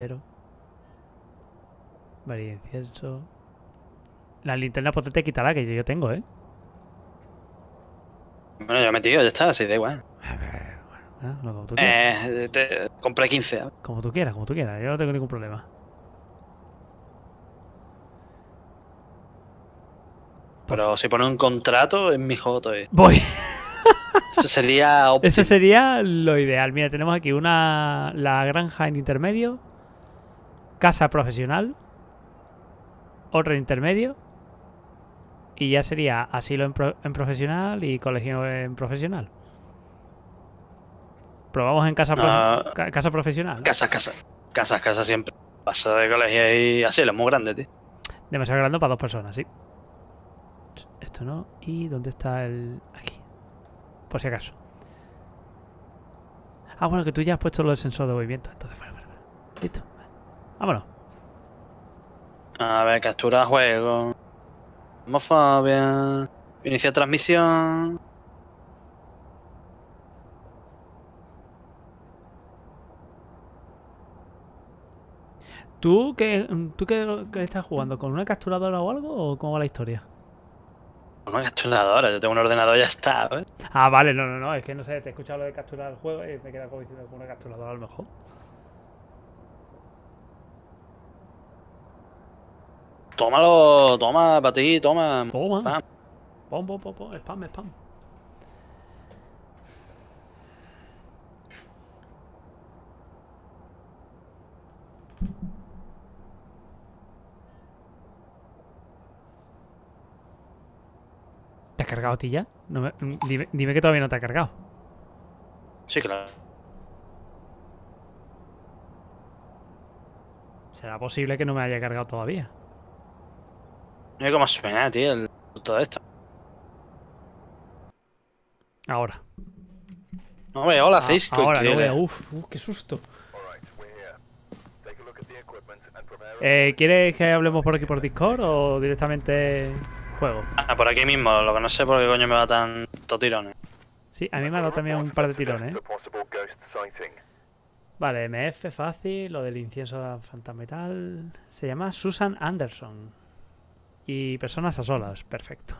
Cero. Vale, incienso. La linterna potente quítala, que yo tengo, ¿eh? Bueno, ya me he metido, ya está, así da igual. A ver, bueno, como tú quieras. Compré 15. Como tú quieras, como tú quieras. Yo no tengo ningún problema. Pero si pone un contrato, es mi juego todavía. Voy. Eso sería óptimo. Eso sería lo ideal. Mira, tenemos aquí una la granja en intermedio, casa profesional, otra en intermedio, y ya sería asilo en profesional y colegio en profesional. Probamos en casa, no, casa profesional, ¿no? Casas siempre. Pasado de colegio y asilo, muy grande, tío. Demasiado grande para dos personas, sí. Esto no. ¿Y dónde está el...? Aquí. Por si acaso. Ah, bueno, que tú ya has puesto lo del sensor de movimiento. Entonces, bueno. Listo. Vale. Vámonos. A ver, captura juego. Phasmophobia. Inicia transmisión. ¿Tú qué estás jugando? ¿Con una capturadora o algo? ¿O cómo va la historia? Una capturadora, yo tengo un ordenador y ya está, ¿eh? Ah, vale, no, es que no sé, te he escuchado lo de capturar el juego y me he quedado como diciendo con una capturadora a lo mejor. Tómalo, toma, para ti, toma. Toma. Spam. Pom, spam. ¿Te has cargado a ti ya? No me, dime que todavía no te ha cargado. Sí, claro. ¿Será posible que no me haya cargado todavía? No hay como suena, tío, todo esto. Ahora. No veo, hola, Cisco. Ahora, no veo, uff, qué susto. ¿Quieres que hablemos por aquí por Discord o directamente...? Juego. Ah, por aquí mismo, lo que no sé por qué coño me da tanto tirones. Sí, a mí me ha dado también un par de tirones. Vale, MF fácil, lo del incienso fantasmetal. Se llama Susan Anderson. Y personas a solas, perfecto.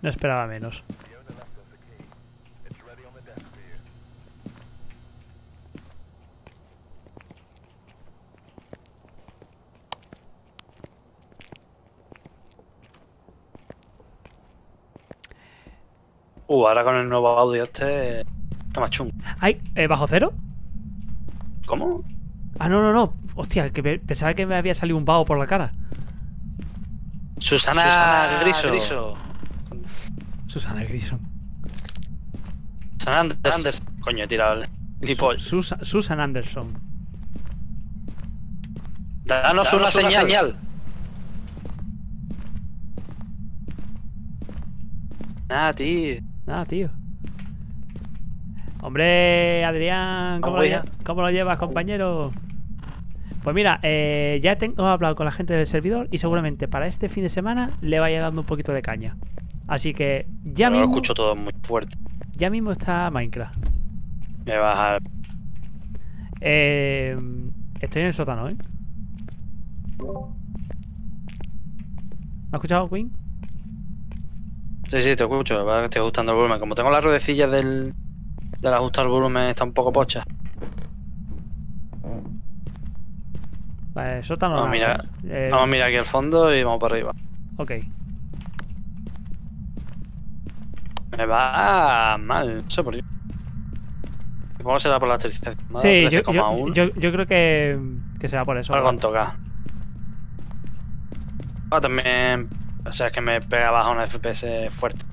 No esperaba menos. Ahora con el nuevo audio este está más chungo. Ay, ¿bajo cero? ¿Cómo? Ah, no. Hostia, que pensaba que me había salido un vaho por la cara. Susana Griso. Susana Griso. Susana Anderson. Coño, he tirado el tipo. Susan Anderson. Danos una señal. Nada, tío. Hombre, Adrián, ¿cómo lo llevas, compañero? Pues mira, ya tengo hablado con la gente del servidor y seguramente para este fin de semana le vaya dando un poquito de caña. Así que ya pero mismo... Lo escucho todo muy fuerte. Ya mismo está Minecraft. Me baja. Estoy en el sótano, ¿eh? ¿Me has escuchado, Queen? Sí, te escucho, la verdad que estoy ajustando el volumen. Como tengo las ruedecillas del ajustar el volumen, está un poco pocha. Vale, eso está normal. Vamos a mirar aquí al fondo y vamos para arriba. Ok. Me va mal, no sé por qué. Supongo que será por la electricidad. Sí, yo creo que será por eso. Algo han tocado. Ah, también... O sea, es que me pega baja una FPS fuerte.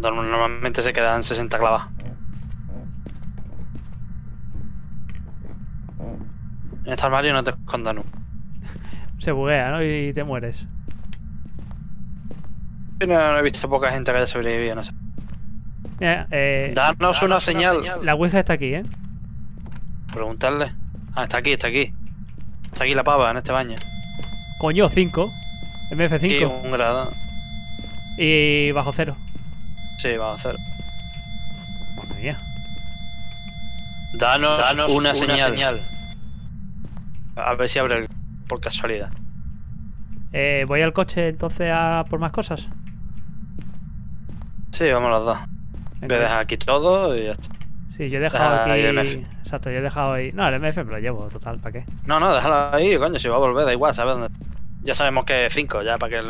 Normalmente se quedan 60 clavas. En este armario no te escondas nunca. Se buguea, ¿no? Y te mueres. Yo no he visto poca gente que haya sobrevivido, no sé. Mira, danos una señal. La Ouija está aquí, ¿eh? Preguntarle. Ah, está aquí. Está aquí la pava, en este baño. Coño, 5. MF5. Aquí un grado. Y bajo cero. Sí, bajo cero. mía. Danos una señal. A ver si abre por casualidad. ¿Voy al coche entonces a por más cosas? Sí, vamos los dos. Voy a dejar aquí todo y ya está. Sí, yo he dejado aquí... El MF. Exacto, yo he dejado ahí... No, el MF me lo llevo, total, ¿para qué? No, no, déjalo ahí, coño, si va a volver, da igual, ¿sabes? Ya sabemos que es 5, ya, para que...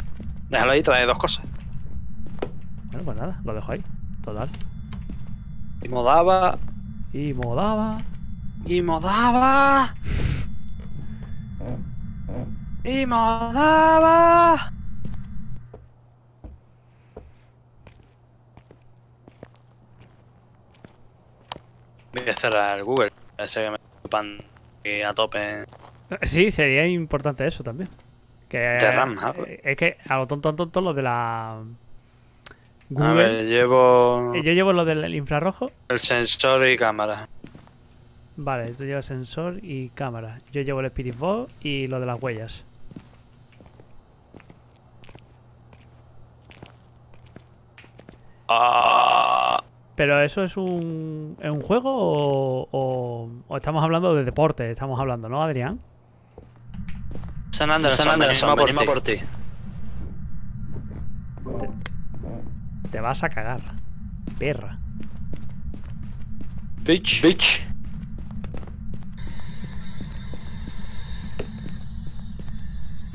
Déjalo ahí, trae dos cosas. Bueno, pues nada, lo dejo ahí, total. Y modaba... Y modaba... Y modaba... Y modaba... Voy a cerrar el Google, parece que me ocupan a tope. Sí, sería importante eso también. Que es que a lo tonto lo de la... Google. A ver, llevo... Yo llevo lo del infrarrojo. El sensor y cámara. Vale, tú llevas sensor y cámara. Yo llevo el Spirit Box y lo de las huellas. Ah... ¿Pero eso es un juego o estamos hablando de deporte? Estamos hablando, ¿no, Adrián? Susan Anderson, venimos por ti. Te vas a cagar, perra. Bitch.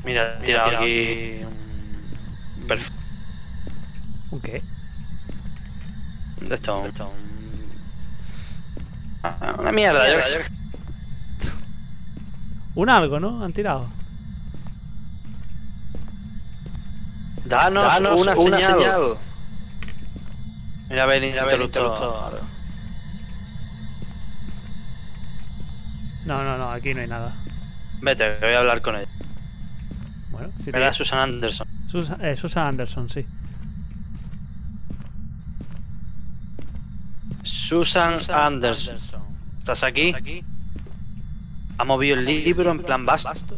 Mira, tira aquí... ¿Un qué? De esto, una mierda, yo un algo, ¿no? Han tirado. Danos una señal. Mira, a ver, interruptor. No, aquí no hay nada. Vete, voy a hablar con él. Bueno, si te... Era Susan Anderson. Susan Anderson, sí. Susan Anderson. ¿Estás aquí? ¿Ha movido el libro en plan basto?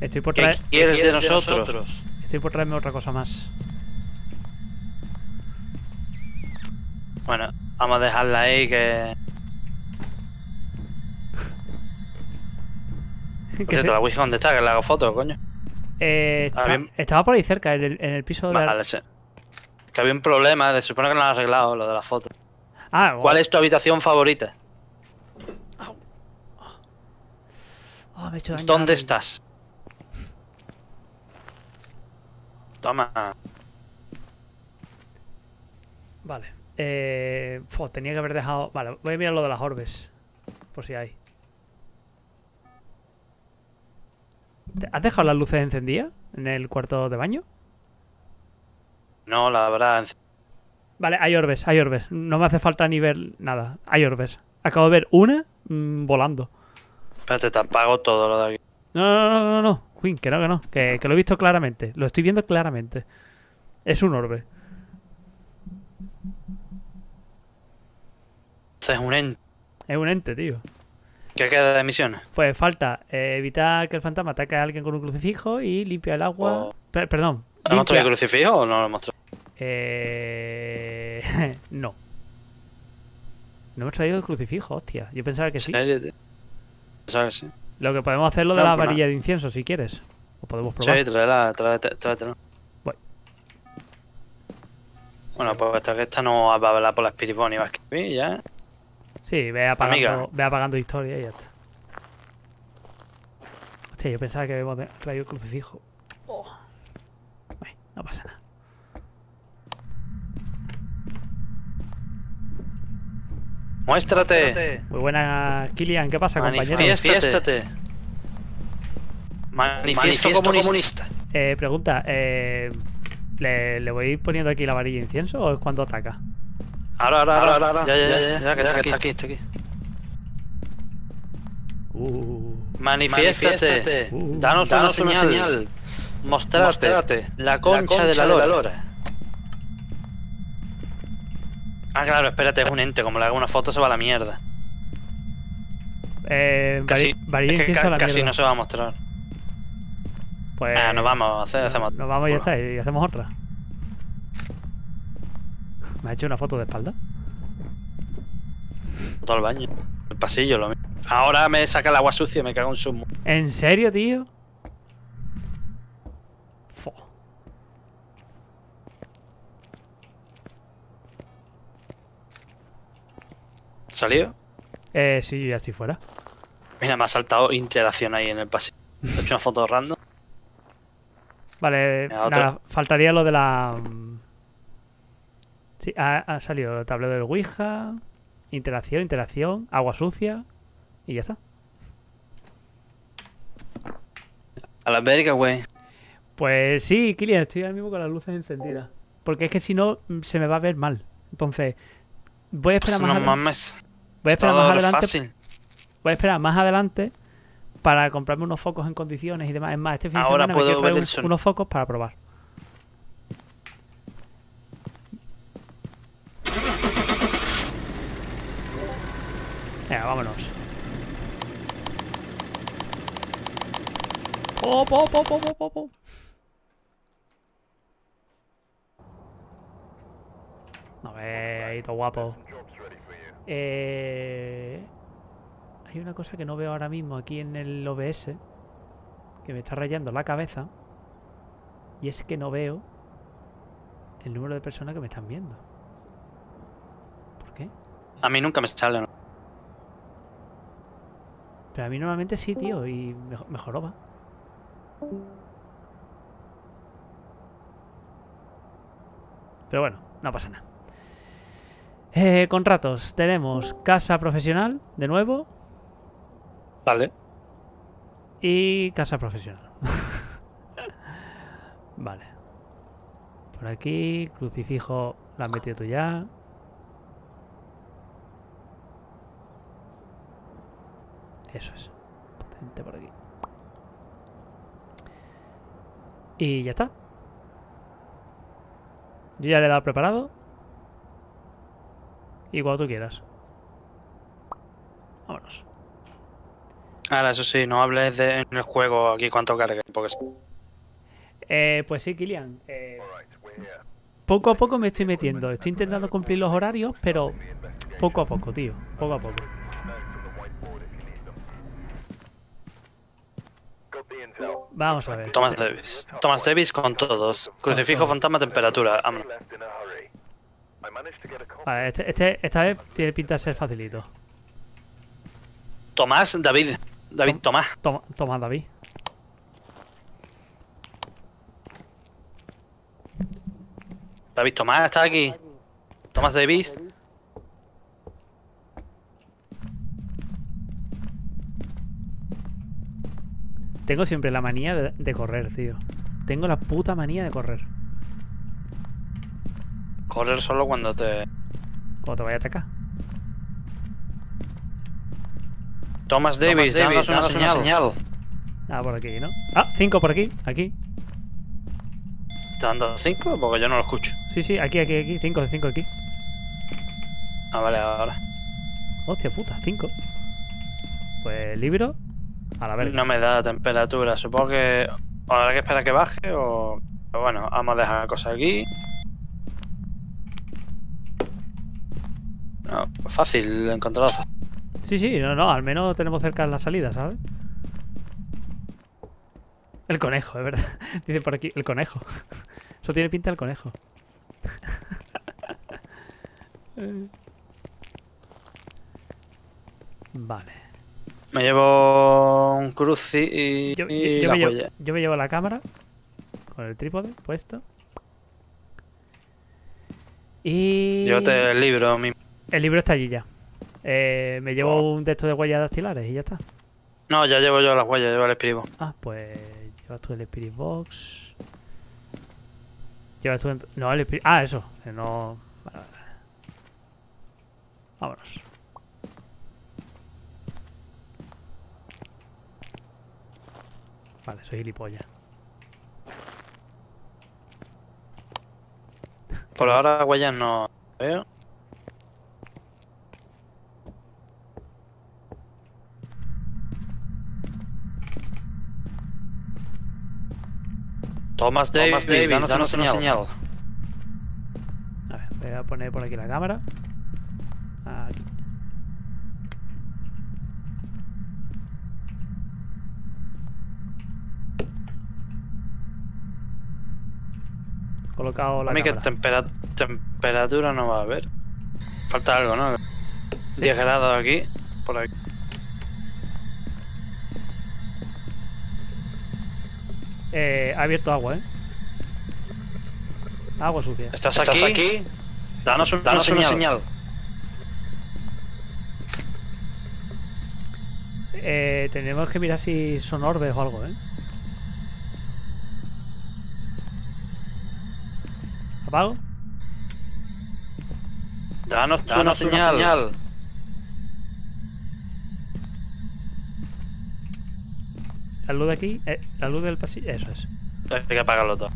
Estoy por traer... ¿Qué quieres de nosotros? Estoy por traerme otra cosa más. Bueno, vamos a dejarla ahí que... ¿Qué la Ouija dónde está? Que le hago fotos, coño. Estaba por ahí cerca, en el piso de... Vale, que había un problema, se supone que no lo han arreglado, lo de las fotos. Ah, wow. ¿Cuál es tu habitación favorita? Oh, me he hecho daño. ¿Dónde estás? Toma. Vale. Tenía que haber dejado... Vale, voy a mirar lo de las orbes. Por si hay. ¿Has dejado las luces encendidas en el cuarto de baño? No, la verdad... Vale, hay orbes. No me hace falta ni ver nada. Hay orbes. Acabo de ver una volando. Espérate, te apago todo lo de aquí. No. Queen, que no. Que lo he visto claramente. Lo estoy viendo claramente. Es un orbe. Es un ente. Es un ente, tío. ¿Qué queda de misiones? Pues falta evitar que el fantasma ataque a alguien con un crucifijo y limpia el agua... Oh. Perdón. ¿Lo mostró el crucifijo o no lo mostró? No. No hemos traído el crucifijo, hostia. Yo pensaba que sí. Pensaba que sí. Lo que podemos hacer es lo de la varilla de incienso, si quieres. O podemos probar. Sí, tráetela. Voy. Bueno, pues hasta que esta no va a hablar por la Spirit Box y va a escribir, ya. Sí, ve apagando historia y ya está. Hostia, yo pensaba que habíamos traído el crucifijo. Oh. No pasa nada. ¡Muéstrate! Muy buena, Kilian. ¿Qué pasa, compañero? ¡Manifiéstate! Manifiesto comunista. Pregunta, ¿le voy poniendo aquí la varilla de incienso o es cuando ataca? Ahora. Ya, que está aquí. ¡Manifiéstate! Danos una señal. Mostrate la concha de la lora. Ah, claro, espérate, es un ente. Como le haga una foto se va a la mierda. Casi no se va a mostrar. Pues... nos vamos, hacemos otra. Nos vamos y ya está, y hacemos otra. ¿Me has hecho una foto de espalda? Todo el baño. El pasillo, lo mismo. Ahora me saca el agua sucia y me cago en su... ¿En serio, tío? Fo. ¿Salió? Sí, yo ya estoy fuera. Mira, me ha saltado interacción ahí en el pasillo. He hecho una foto random. Vale, nada, faltaría lo de la... Sí, ha salido el tablero del Ouija, interacción, agua sucia y ya está. A la verga, güey. Pues sí, Kilian, estoy ahora mismo con las luces encendidas. Porque es que si no, se me va a ver mal. Entonces, voy a esperar pues más adelante. Mames. Voy a esperar más adelante para comprarme unos focos en condiciones y demás. Es más, este fin de semana me quiero traer unos focos para probar. Venga, vámonos. ¡Po! No ve, ahí todo guapo. Hay una cosa que no veo ahora mismo aquí en el OBS que me está rayando la cabeza, y es que no veo el número de personas que me están viendo. ¿Por qué? A mí nunca me sale. Pero a mí normalmente sí, tío, y mejoró, va. Pero bueno, no pasa nada. Contratos. Tenemos casa profesional, de nuevo. Vale. Y casa profesional. Vale. Por aquí, crucifijo, la has metido tú ya. Eso es. Potente por aquí. Y ya está. Yo ya le he dado preparado. Y cuando tú quieras. Vámonos. Ahora, eso sí, no hables de en el juego aquí cuánto cargue, porque... pues sí, Kilian. Poco a poco me estoy metiendo. Estoy intentando cumplir los horarios, pero poco a poco, tío. Poco a poco. Vamos a ver. Thomas Davis. Thomas Davis con todos. Crucifijo, fantasma, temperatura. Vámonos. Vale, esta vez tiene pinta de ser facilito. Tomás David. Tomás David. David Tomás está aquí. Thomas Davis. Tengo siempre la manía de correr, tío. Tengo la puta manía de correr. Correr solo cuando te... Cuando te vaya a atacar. Thomas Davis, danos una señal. Ah, por aquí, ¿no? Ah, 5 por aquí, aquí. ¿Te han dado 5? Porque yo no lo escucho. Sí, aquí. 5 aquí. Ah, vale, ahora. Hostia puta, 5. Pues libro. A la verga. No me da temperatura, supongo que... O habrá que esperar que baje o... Pero bueno, vamos a dejar cosas aquí. No, fácil, encontrado fácil. Sí, no, al menos tenemos cerca la salida, ¿sabes? El conejo, es verdad. Dice por aquí, el conejo. Eso tiene pinta el conejo. Vale. Me llevo un cruci y la huella. Yo me llevo la cámara con el trípode puesto. Y... Yo te libro mismo. El libro está allí ya. Me llevo un texto de huellas dactilares y ya está. No, ya llevo yo las huellas, llevo el Spirit Box. Ah, pues llevas tú el Spirit Box. Llevas tú... No, el Spirit... Ah, eso. No... Vale. Vámonos. Vale, soy gilipollas. Por ahora huellas no veo. Thomas Davis, danos una señal. A ver, Voy a poner por aquí la cámara. Aquí. Colocado la a mí cámara. Que temperatura no va a haber. Falta algo, ¿no? Sí. 10 grados aquí, por aquí. Ha abierto agua, ¿eh? Agua sucia. ¿Estás aquí? Danos una señal. Tenemos que mirar si son orbes o algo, ¿eh? ¿Apago? Danos una señal. La luz de aquí, la luz del pasillo, eso es. Hay que apagarlo todo.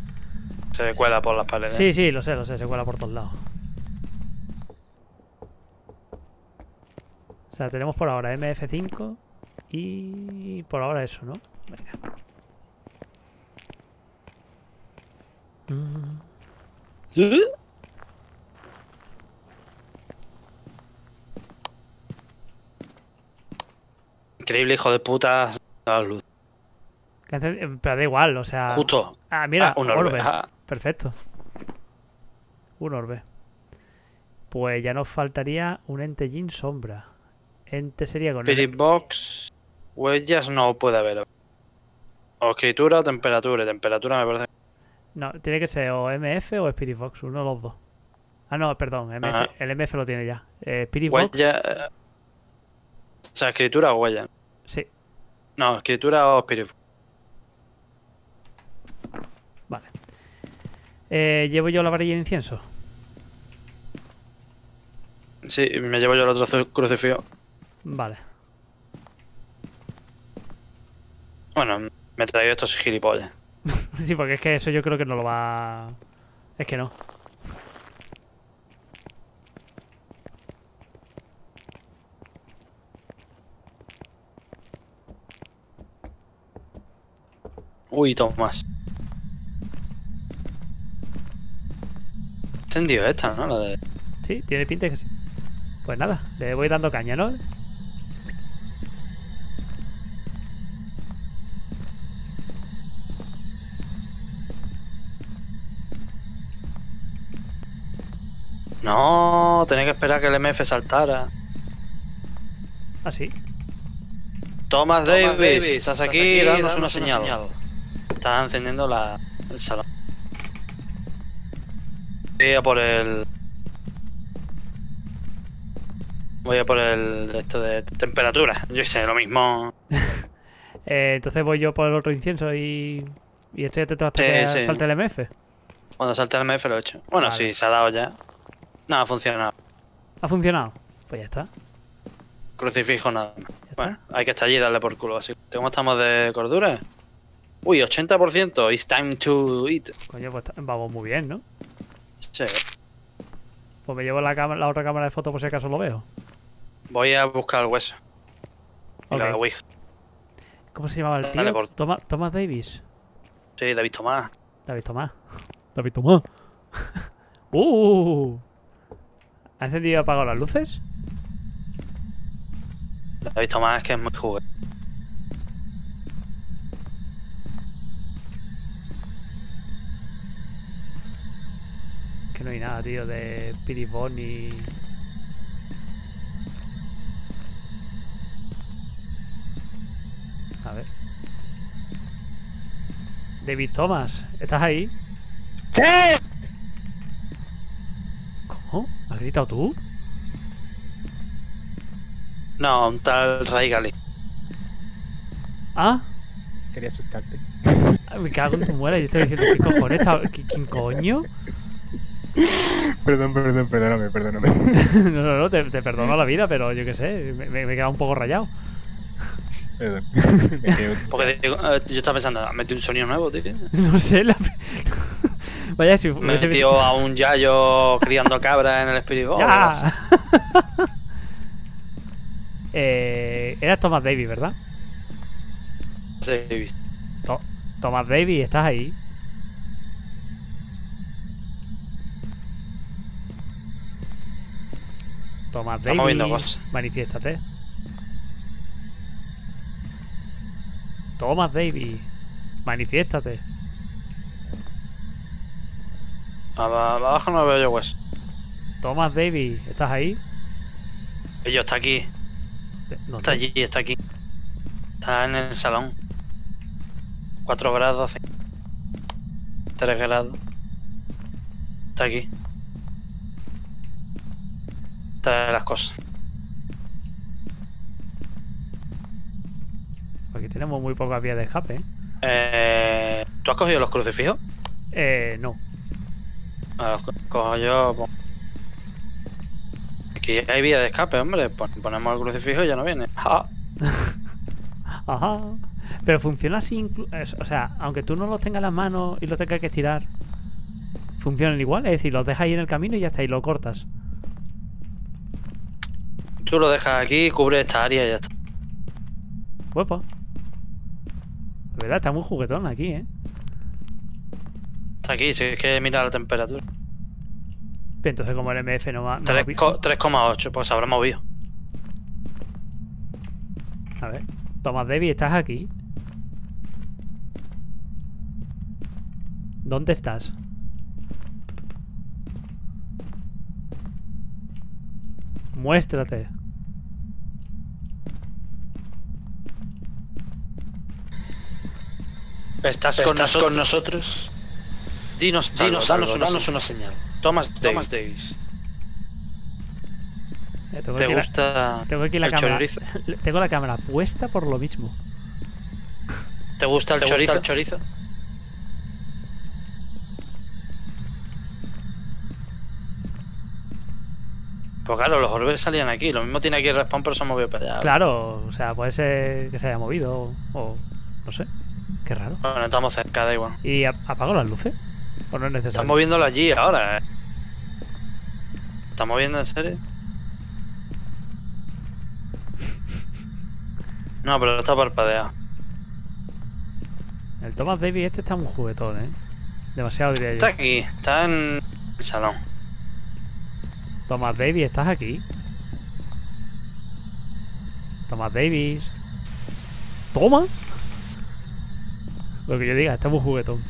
Se cuela por las paredes. Sí, sí, lo sé, se cuela por todos lados. O sea, tenemos por ahora MF5 y por ahora eso, ¿no? Venga. Increíble, hijo de puta, la luz. Pero da igual, o sea... Justo. Ah, mira, un orbe. Ah. Perfecto. Un orbe. Pues ya nos faltaría un ente Jin sombra. Ente sería con... Spirit Box... Huellas no puede haber. O escritura o temperatura. Temperatura me parece... No, tiene que ser o MF o Spirit Box. Uno de los dos. Ah, no, perdón. MF, el MF lo tiene ya. Spirit Box... Huella... O sea, escritura o huella. Sí. No, escritura o Spirit Box. Vale. ¿Llevo yo la varilla de incienso? Sí, me llevo yo el otro crucifijo. Vale. Bueno, me he traído estos gilipollas. Sí, porque es que eso yo creo que no lo va... Es que no. Uy, Tomás. Encendido esta, ¿no? La de... Sí, tiene pinta que sí. Pues nada, le voy dando caña, ¿no? No, tenía que esperar que el MF saltara. ¿Ah, sí? Thomas Davis, estás aquí, danos una señal. Estás encendiendo el salón. Voy a por el esto de temperatura. Yo hice lo mismo. Entonces voy yo por el otro incienso y estoy atento hasta que salte el MF. Cuando salte el MF lo he hecho. Bueno, vale. Sí, se ha dado ya. No, ha funcionado. ¿Ha funcionado? Pues ya está. Crucifijo nada. Bueno, hay que estar allí y darle por culo. Así que, ¿cómo estamos de cordura? Uy, 80%. It's time to eat. Coño, pues vamos muy bien, ¿no? Sí. Pues me llevo la otra cámara de fotos por si acaso lo veo. Voy a buscar el hueso. Okay. La Ouija. ¿Cómo se llamaba el tío? Por... Thomas Davis. Sí, David Tomás. ¿Ha encendido y apagado las luces? David Tomás es que es muy juguete. Que no hay nada, tío, de Piribón y... A ver... David Thomas, ¿estás ahí? ¡Sí! ¿Cómo? ¿Has gritado tú? No, un tal Raigali. ¿Ah? Quería asustarte. Ay, me cago en tu muela, yo estoy diciendo ¿qué cojones? ¿Quién coño? Perdóname. No, te perdono la vida, pero yo qué sé, me he quedado un poco rayado. Perdón. Porque yo estaba pensando, ¿metí un sonido nuevo, tío? No sé, Vaya, si... Me metió a un yayo criando cabras en el Spirit Box. Era Thomas Davis, ¿verdad? Sí. Thomas Davis, ¿estás ahí? Thomas Davis, manifiéstate. Thomas Davis, manifiéstate. Abajo no veo yo hueso. Thomas Davis, ¿estás ahí? Yo, está aquí. No, está allí, está aquí. Está en el salón. 4 grados, 3 grados. Está aquí. Trae las cosas. Aquí tenemos muy pocas vías de escape, ¿eh? ¿Tú has cogido los crucifijos? No. Los cojo yo. Pues. Aquí hay vías de escape, hombre. Ponemos el crucifijo y ya no viene. ¡Ja! Ajá. Pero funciona así, o sea, aunque tú no los tengas en las manos y los tengas que estirar, funcionan igual. Es decir, los dejas ahí en el camino y ya está, y lo cortas. Tú lo dejas aquí, cubre esta área y ya está. Huepa. La verdad, está muy juguetón aquí, ¿eh? Está aquí, si es que mira la temperatura. Entonces, como el MF no va... 3,8, pues habrá movido. A ver. Thomas Davis, ¿estás aquí? ¿Dónde estás? Muéstrate. ¿Estás con nosotros? Dinos, una señal. Thomas Davis. ¿Te gusta? Tengo aquí la cámara. Tengo la cámara puesta por lo mismo. ¿Te gusta el chorizo? Pues claro, los orbes salían aquí. Lo mismo tiene aquí el respawn, pero se ha movido para allá. Claro, o sea, puede ser que se haya movido o no sé. Qué raro. Bueno, estamos cerca, da igual. ¿Y apago las luces? ¿O no es necesario? Están moviéndolo allí ahora, ¿eh? ¿Están moviendo en serio? No, pero está parpadeado. El Thomas Davis este está muy juguetón, ¿eh? Demasiado, diría yo. Está aquí, está en el salón. Thomas Davis, ¿estás aquí? Thomas Davis. ¿Toma? Lo que yo diga, está muy juguetón.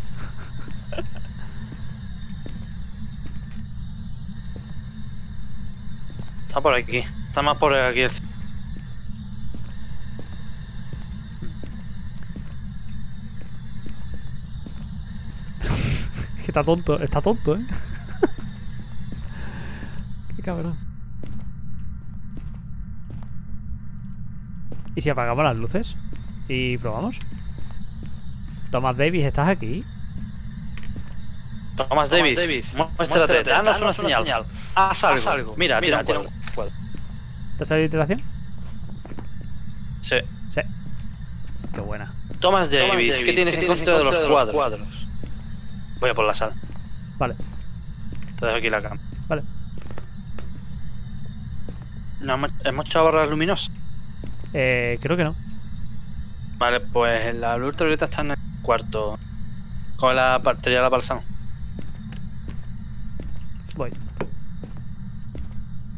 Está por aquí. Está más por aquí el... Que está tonto, ¿eh? Qué cabrón. ¿Y si apagamos las luces? ¿Y probamos? Thomas Davis, ¿estás aquí? Thomas Davis. Muéstrate, danos una señal. Haz algo. Mira, tiene un cuadro. ¿Te ha salido iteración? Sí. Qué buena. Thomas Davis, ¿qué tienes en contra de los cuadros? Voy a por la sala. Vale. Te dejo aquí la cama. Vale. ¿No hemos echado barras luminosas? Creo que no. Vale, pues la luz ultravioleta está en el cuarto. Con la batería de la balsam. Voy.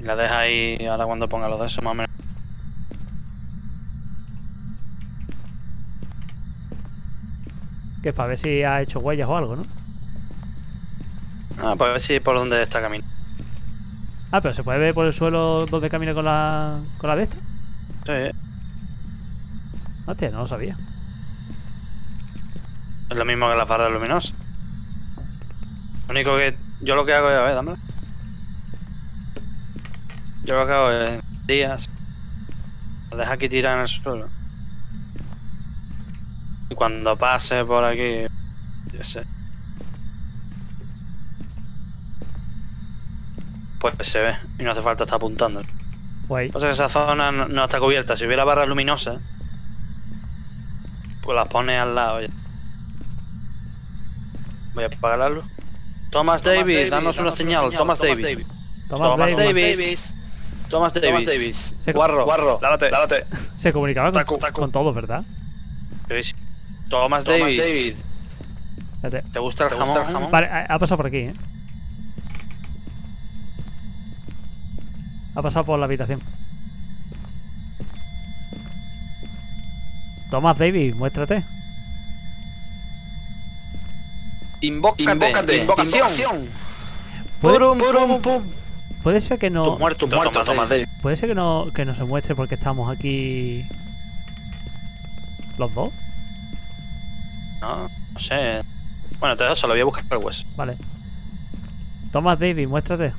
Y la deja ahí ahora cuando ponga los de esos más o menos. Que es para ver si ha hecho huellas o algo, ¿no? Ah, para ver si por dónde está caminando. Ah, pero ¿se puede ver por el suelo dónde camina con la de esta? Sí. Hostia, no lo sabía. Es lo mismo que las barras luminosas. Lo único que... Yo lo que hago es... A ver, dámela. Yo lo que hago es... Días. Las dejo aquí tiradas en el suelo. Y cuando pase por aquí... Yo sé. Pues se ve. Y no hace falta estar apuntando. Guay. O sea que esa zona no está cubierta. Si hubiera barras luminosas... Pues las pones al lado. Voy a apagar la luz. Thomas Davis, danos una señal. Thomas Davis. Guarro, lávate. Se comunicaba con todos, ¿verdad? Sí. Thomas Davis. ¿Te gusta el jamón? Vale, ha pasado por aquí, ¿eh? Ha pasado por la habitación. Thomas Davis, muéstrate. Invócate, invocación. Puede ser que no. Muerto, Thomas Davis. Puede ser que no se muestre porque estamos aquí. ¿Los dos? No, no sé. Bueno, te eso, lo voy a buscar por el hueso. Vale. Thomas Davis, muéstrate.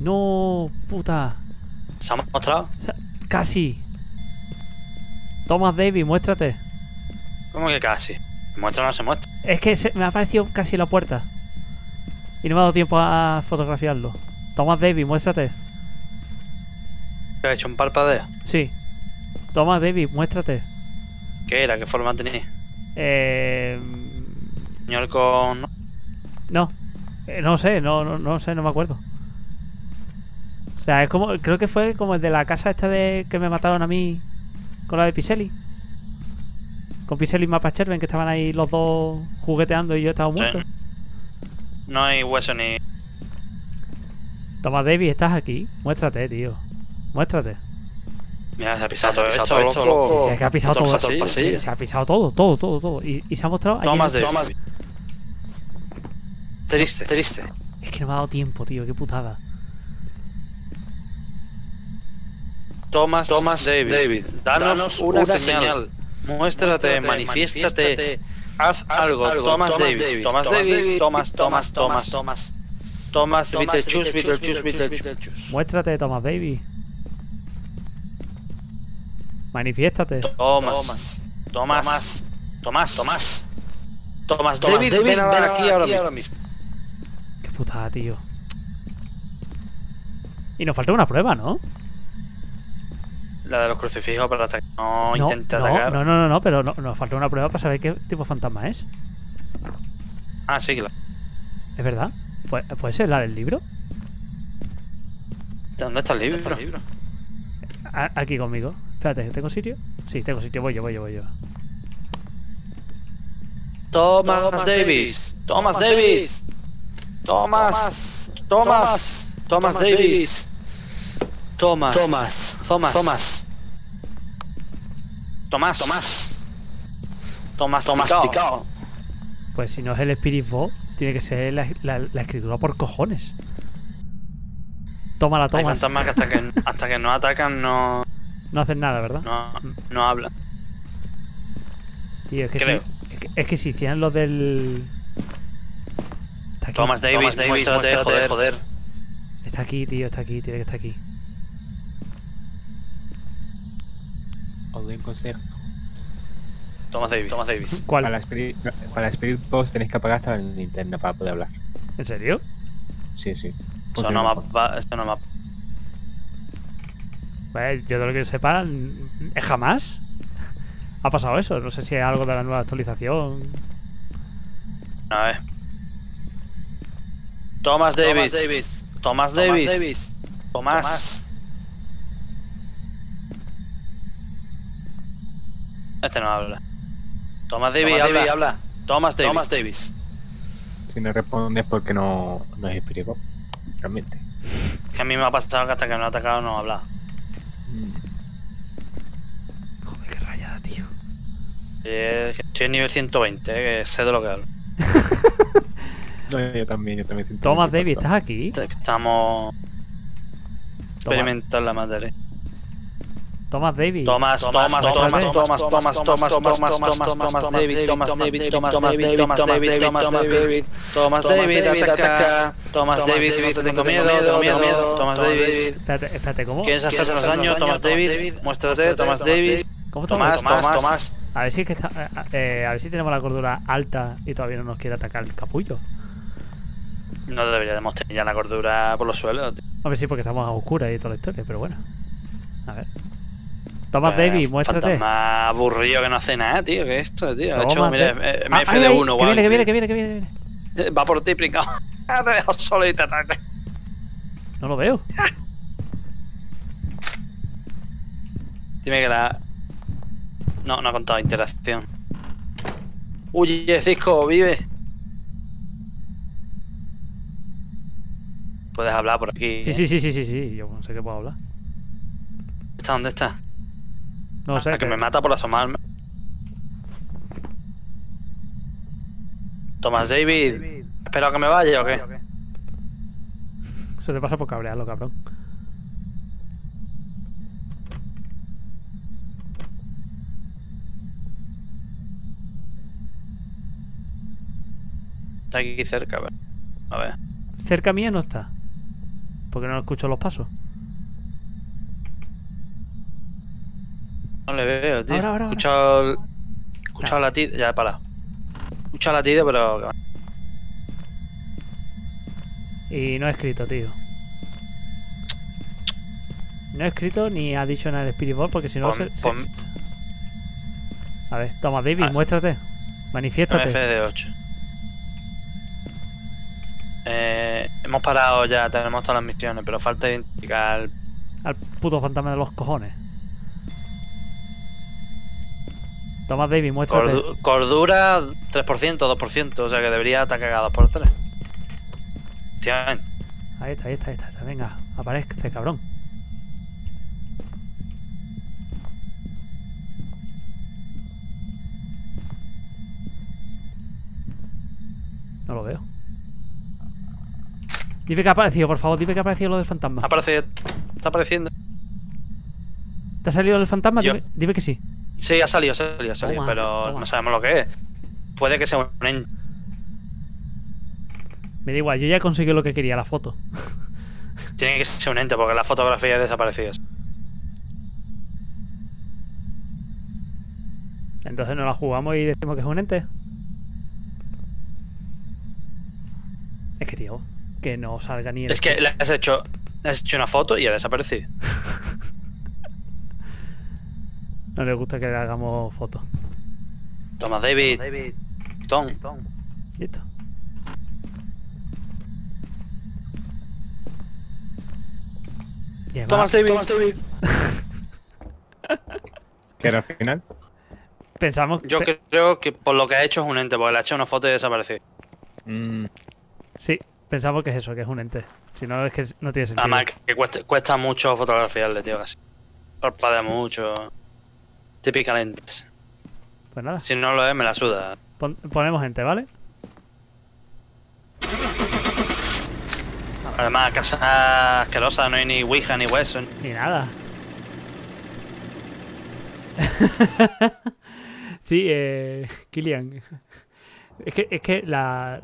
No, puta. ¿Se ha mostrado? Casi. Thomas Davis, muéstrate. ¿Cómo que casi? Muestra o no se muestra. Es que me ha aparecido casi la puerta. Y no me ha dado tiempo a fotografiarlo. Thomas Davis, muéstrate. ¿Te ha hecho un parpadeo? Sí. Thomas Davis, muéstrate. ¿Qué era? ¿Qué forma tenía? Señor con... No. No sé, no sé, no me acuerdo. O sea, es como... Creo que fue como el de la casa esta de... Que me mataron a mí... Con la de Piselli. Con Piselli y Mapa Cherven, que estaban ahí los dos jugueteando y yo estaba muerto. Sí. No hay hueso ni... Thomas Davis, ¿estás aquí? Muéstrate, tío. Muéstrate. Mira, se ha pisado todo esto, loco. Se ha pisado todo. Se ha pisado todo. Y se ha mostrado... Thomas Davis. Triste. Es que no me ha dado tiempo, tío. Qué putada. Thomas Davis, danos una señal. Muéstrate, manifiéstate, haz algo. Thomas Davis, Thomas, Beetlejuice. Muéstrate, Thomas Davis. Manifiéstate. Thomas Davis, ven aquí ahora mismo. Qué putada, tío. Y nos falta una prueba, ¿no? La de los crucifijos para atacar. No, intenta atacar. No, pero nos falta una prueba para saber qué tipo de fantasma es. Ah, sí, claro. ¿Es verdad? ¿Puede ser la del libro? ¿Dónde está el libro? Aquí conmigo. Espérate, ¿tengo sitio? Sí, tengo sitio. Voy yo. Thomas Davis. Pues si no es el Spirit Box, tiene que ser la escritura por cojones. Tómala, toma. Hay fantasmas que hasta que no atacan no... No hacen nada, ¿verdad? No hablan. Tío, es que si hicieran lo del... Thomas Davis, muéstrate, joder. Está aquí, tiene que estar aquí. Os doy un consejo. Thomas Davis. ¿Cuál? Para la Spirit Box tenéis que apagar hasta la linterna para poder hablar. ¿En serio? Sí. Eso no mapa. Pues yo de lo que sepa, jamás ha pasado eso. No sé si hay algo de la nueva actualización. A ver. Thomas Davis. Este no habla. Thomas Davis habla. Thomas Davis. Si no respondes porque no es espíritu. Realmente. Que a mí me ha pasado que hasta que no ha atacado no habla. Joder, qué rayada, tío. Estoy en nivel 120, que sé de lo que hablo. No, yo también siento. Thomas Davis, ¿estás aquí? Estamos... experimentando la materia. Thomas Davis, espérate, ¿cómo? ¿Quieres hacerse los daños? Thomas Davis, muéstrate, Thomas Davis. ¿Cómo Thomas? A ver si es que está... a ver si tenemos la cordura alta y todavía no nos quiere atacar el capullo. No deberíamos tener ya la cordura por los suelos. A ver, sí, porque estamos a oscuras y toda la historia, pero bueno. A ver. Thomas Davis, muéstrate. Más aburrido que no hace nada, tío. ¿Qué es esto, tío? De hecho, mira, MF de 1, guau. Que viene. Va por ti, pringao. Te dejo solo y te ataco. No lo veo. Dime que la... No ha contado interacción. Huye, Cisco, vive. Puedes hablar por aquí. Sí, sí, yo no sé qué puedo hablar. ¿Dónde está? No sé. Que me mata por asomarme. Thomas David, ¿espera que me vaya o qué? Eso te pasa por cabrearlo, cabrón. Está aquí cerca, a ver. Cerca mía no está. Porque no escucho los pasos. No le veo, tío. Ahora, he escuchado latido. Ya he parado. He escuchado latido, pero... Y no he escrito, tío. No he escrito ni ha dicho nada el Spirit Box porque si no... A ver, toma, David, muéstrate. Manifiéstate. FD8. Hemos parado ya, tenemos todas las misiones, pero falta identificar al puto fantasma de los cojones. Thomas Davis, muéstrate. Cordura 3%, 2%, o sea que debería estar cagado por 3. Tian. Ahí está, ahí está. Venga, aparece, cabrón. No lo veo. Dime que ha aparecido, por favor, dime que ha aparecido lo del fantasma. Aparece, está apareciendo. ¿Te ha salido el fantasma? Dime que sí. Sí, ha salido, pero no sabemos lo que es. Puede que sea un... Me da igual, yo ya he conseguido lo que quería, la foto. Tiene que ser un ente, porque la fotografía es desaparecida. Entonces nos la jugamos y decimos que es un ente. Es que, tío... Que no salga ni el... Es que le has hecho una foto y ha desaparecido. No le gusta que le hagamos fotos. Toma, David. Tom. Listo. Thomas David. ¿Qué era el final? Pensamos... Yo creo que por lo que ha hecho es un ente, porque le ha hecho una foto y ha desaparecido. Sí. Pensamos que es eso, que es un ente. Si no, es que no tiene sentido. Además, que cuesta mucho fotografiarle, tío, casi. Parpadea mucho. Típica lentes. Pues nada. Si no lo es, me la suda. Ponemos ente, ¿vale? Además, casa asquerosa, no hay ni Ouija, ni hueso. Ni nada. Sí, Kilian. Es que la...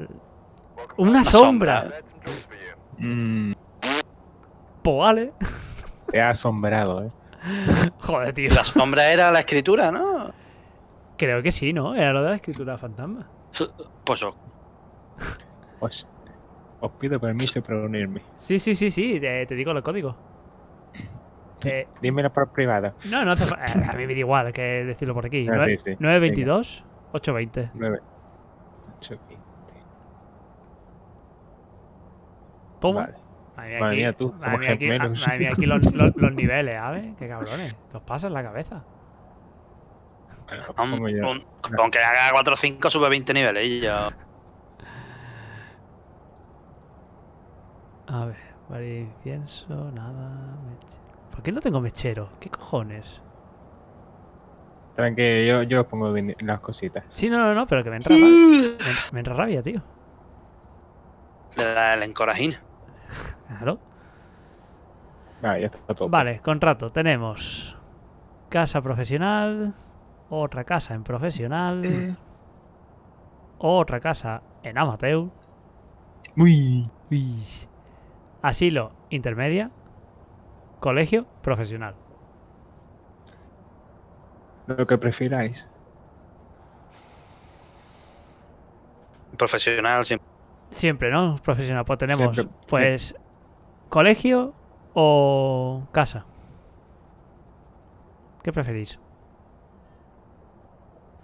Una sombra. Poale. Te ha asombrado, Joder, tío. La sombra era la escritura, ¿no? Creo que sí, ¿no? Era lo de la escritura fantasma. Pues os pido permiso para unirme. Sí. Te digo los códigos. Dímelo por privado. No, no. A mí me da igual que decirlo por aquí. 922, 820. 9, 820. Vale. Madre mía, tú, como gemelos. Madre mía, aquí los niveles, ¿sabes? Qué cabrones, los pasas en la cabeza. Bueno, aunque haga 4 o 5, sube 20 niveles y yo... A ver, vale, pienso, nada... ¿Por qué no tengo mechero? ¿Qué cojones? Tranquilo, yo pongo las cositas. Sí, no, pero que me entra rabia. Me entra rabia, tío. Le da la encorajina. Claro. Ah, ya está todo. Vale, contrato. Tenemos casa profesional, otra casa en profesional, otra casa en amateur. Uy. Asilo intermedia, colegio profesional. Lo que prefiráis. Profesional siempre. Siempre, ¿no? Profesional. Pues tenemos, pues, colegio o casa. ¿Qué preferís?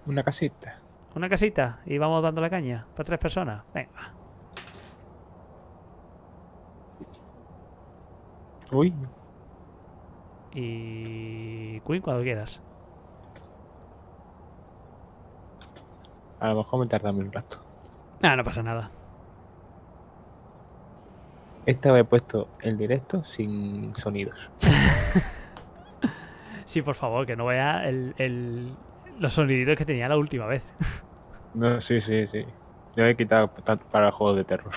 Una casita. ¿Una casita? Y vamos dando la caña para 3 personas. Venga. Uy. Y... Queen cuando quieras. A lo mejor me tarda un rato. No pasa nada. Esta vez he puesto el directo sin sonidos. Sí, por favor, que no vea los soniditos que tenía la última vez. No, sí, sí, sí. Yo he quitado para juegos de terror.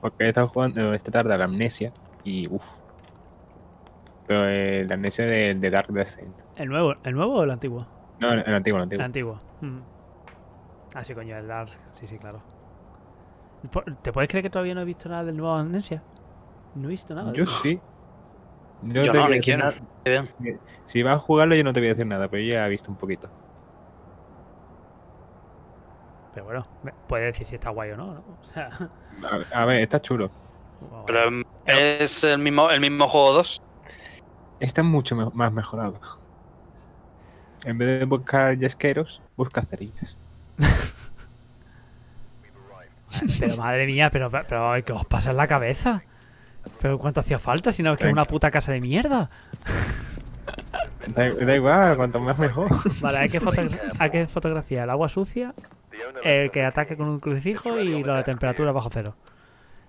Porque he estado jugando esta tarde a la Amnesia y uff. Pero la Amnesia de Dark Descent. ¿El nuevo o el antiguo? No, el antiguo. El antiguo. Mm. Ah, sí, coño, el Dark. Sí, sí, claro. ¿Te puedes creer que todavía no he visto nada del nuevo Amnesia? No he visto nada. Yo sí. Yo no, ni quiero. Si vas a jugarlo yo no te voy a decir nada, pero yo ya he visto un poquito. Pero bueno, puedes decir si está guay o no, ¿no? O sea... a ver, está chulo. Wow. Pero es el mismo juego 2. Está mucho más mejorado. En vez de buscar yesqueros, busca cerillas. Pero madre mía, pero ¿qué os pasa en la cabeza? ¿Pero cuánto hacía falta? Si no es que es una puta casa de mierda. Da igual, cuanto más mejor. Vale, hay que fotografiar el agua sucia, el que ataque con un crucifijo y la temperatura bajo cero.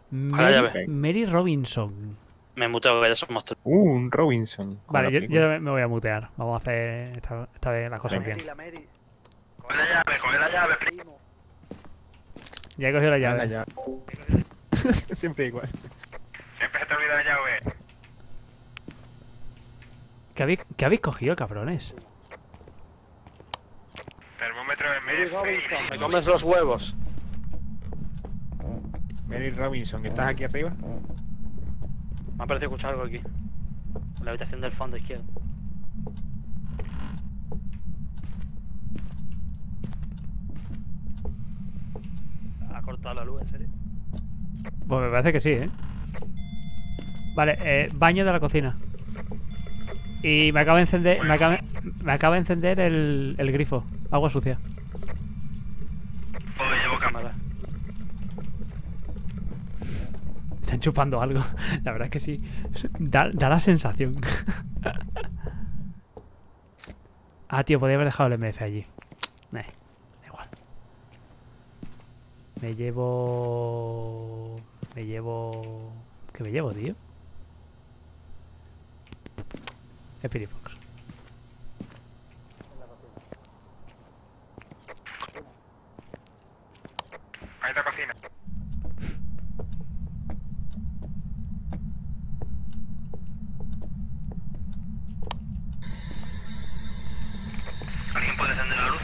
Mary Robinson. Me muteo, ya somos tres. Un Robinson. Vale, yo me voy a mutear. Vamos a hacer esta vez las cosas bien. Coge la llave, primo. Ya he cogido la llave. Siempre igual. Siempre se te olvida la llave. ¿Qué habéis cogido, cabrones? Termómetro de Mary Robinson. Me comes los huevos. Mary Robinson, ¿estás aquí arriba? Me ha parecido escuchar algo aquí. En la habitación del fondo izquierdo. Ha cortado la luz, ¿en serio? Pues me parece que sí, ¿eh? Vale, baño de la cocina. Y me acaba de encender, me acaba de encender el grifo. Agua sucia. Joder, llevo cámara. Están chupando algo. La verdad es que sí. Da la sensación. Ah, tío, podía haber dejado el MF allí. Da igual. Me llevo... ¿Qué me llevo, tío? Spirit Box. Ahí está cocina. ¿Alguien puede encender la luz?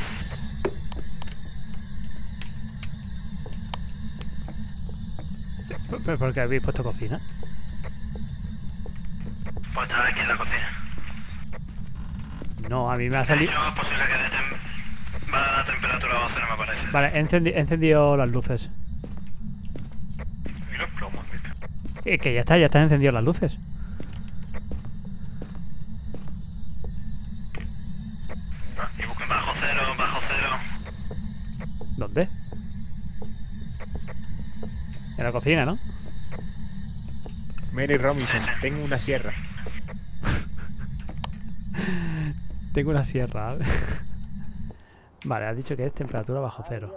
¿Pero por qué habéis puesto cocina? Pues estaba aquí en la cocina. No, a mí me ha salido... La temperatura bajo cero, me parece. Vale, he encendido las luces. Y los plomos, ¿viste? Es que ya están encendidas las luces. Ah, y busquen bajo cero, bajo cero. ¿Dónde? En la cocina, ¿no? Mary Robinson, tengo una sierra. Tengo una sierra. Vale, has dicho que es temperatura bajo cero.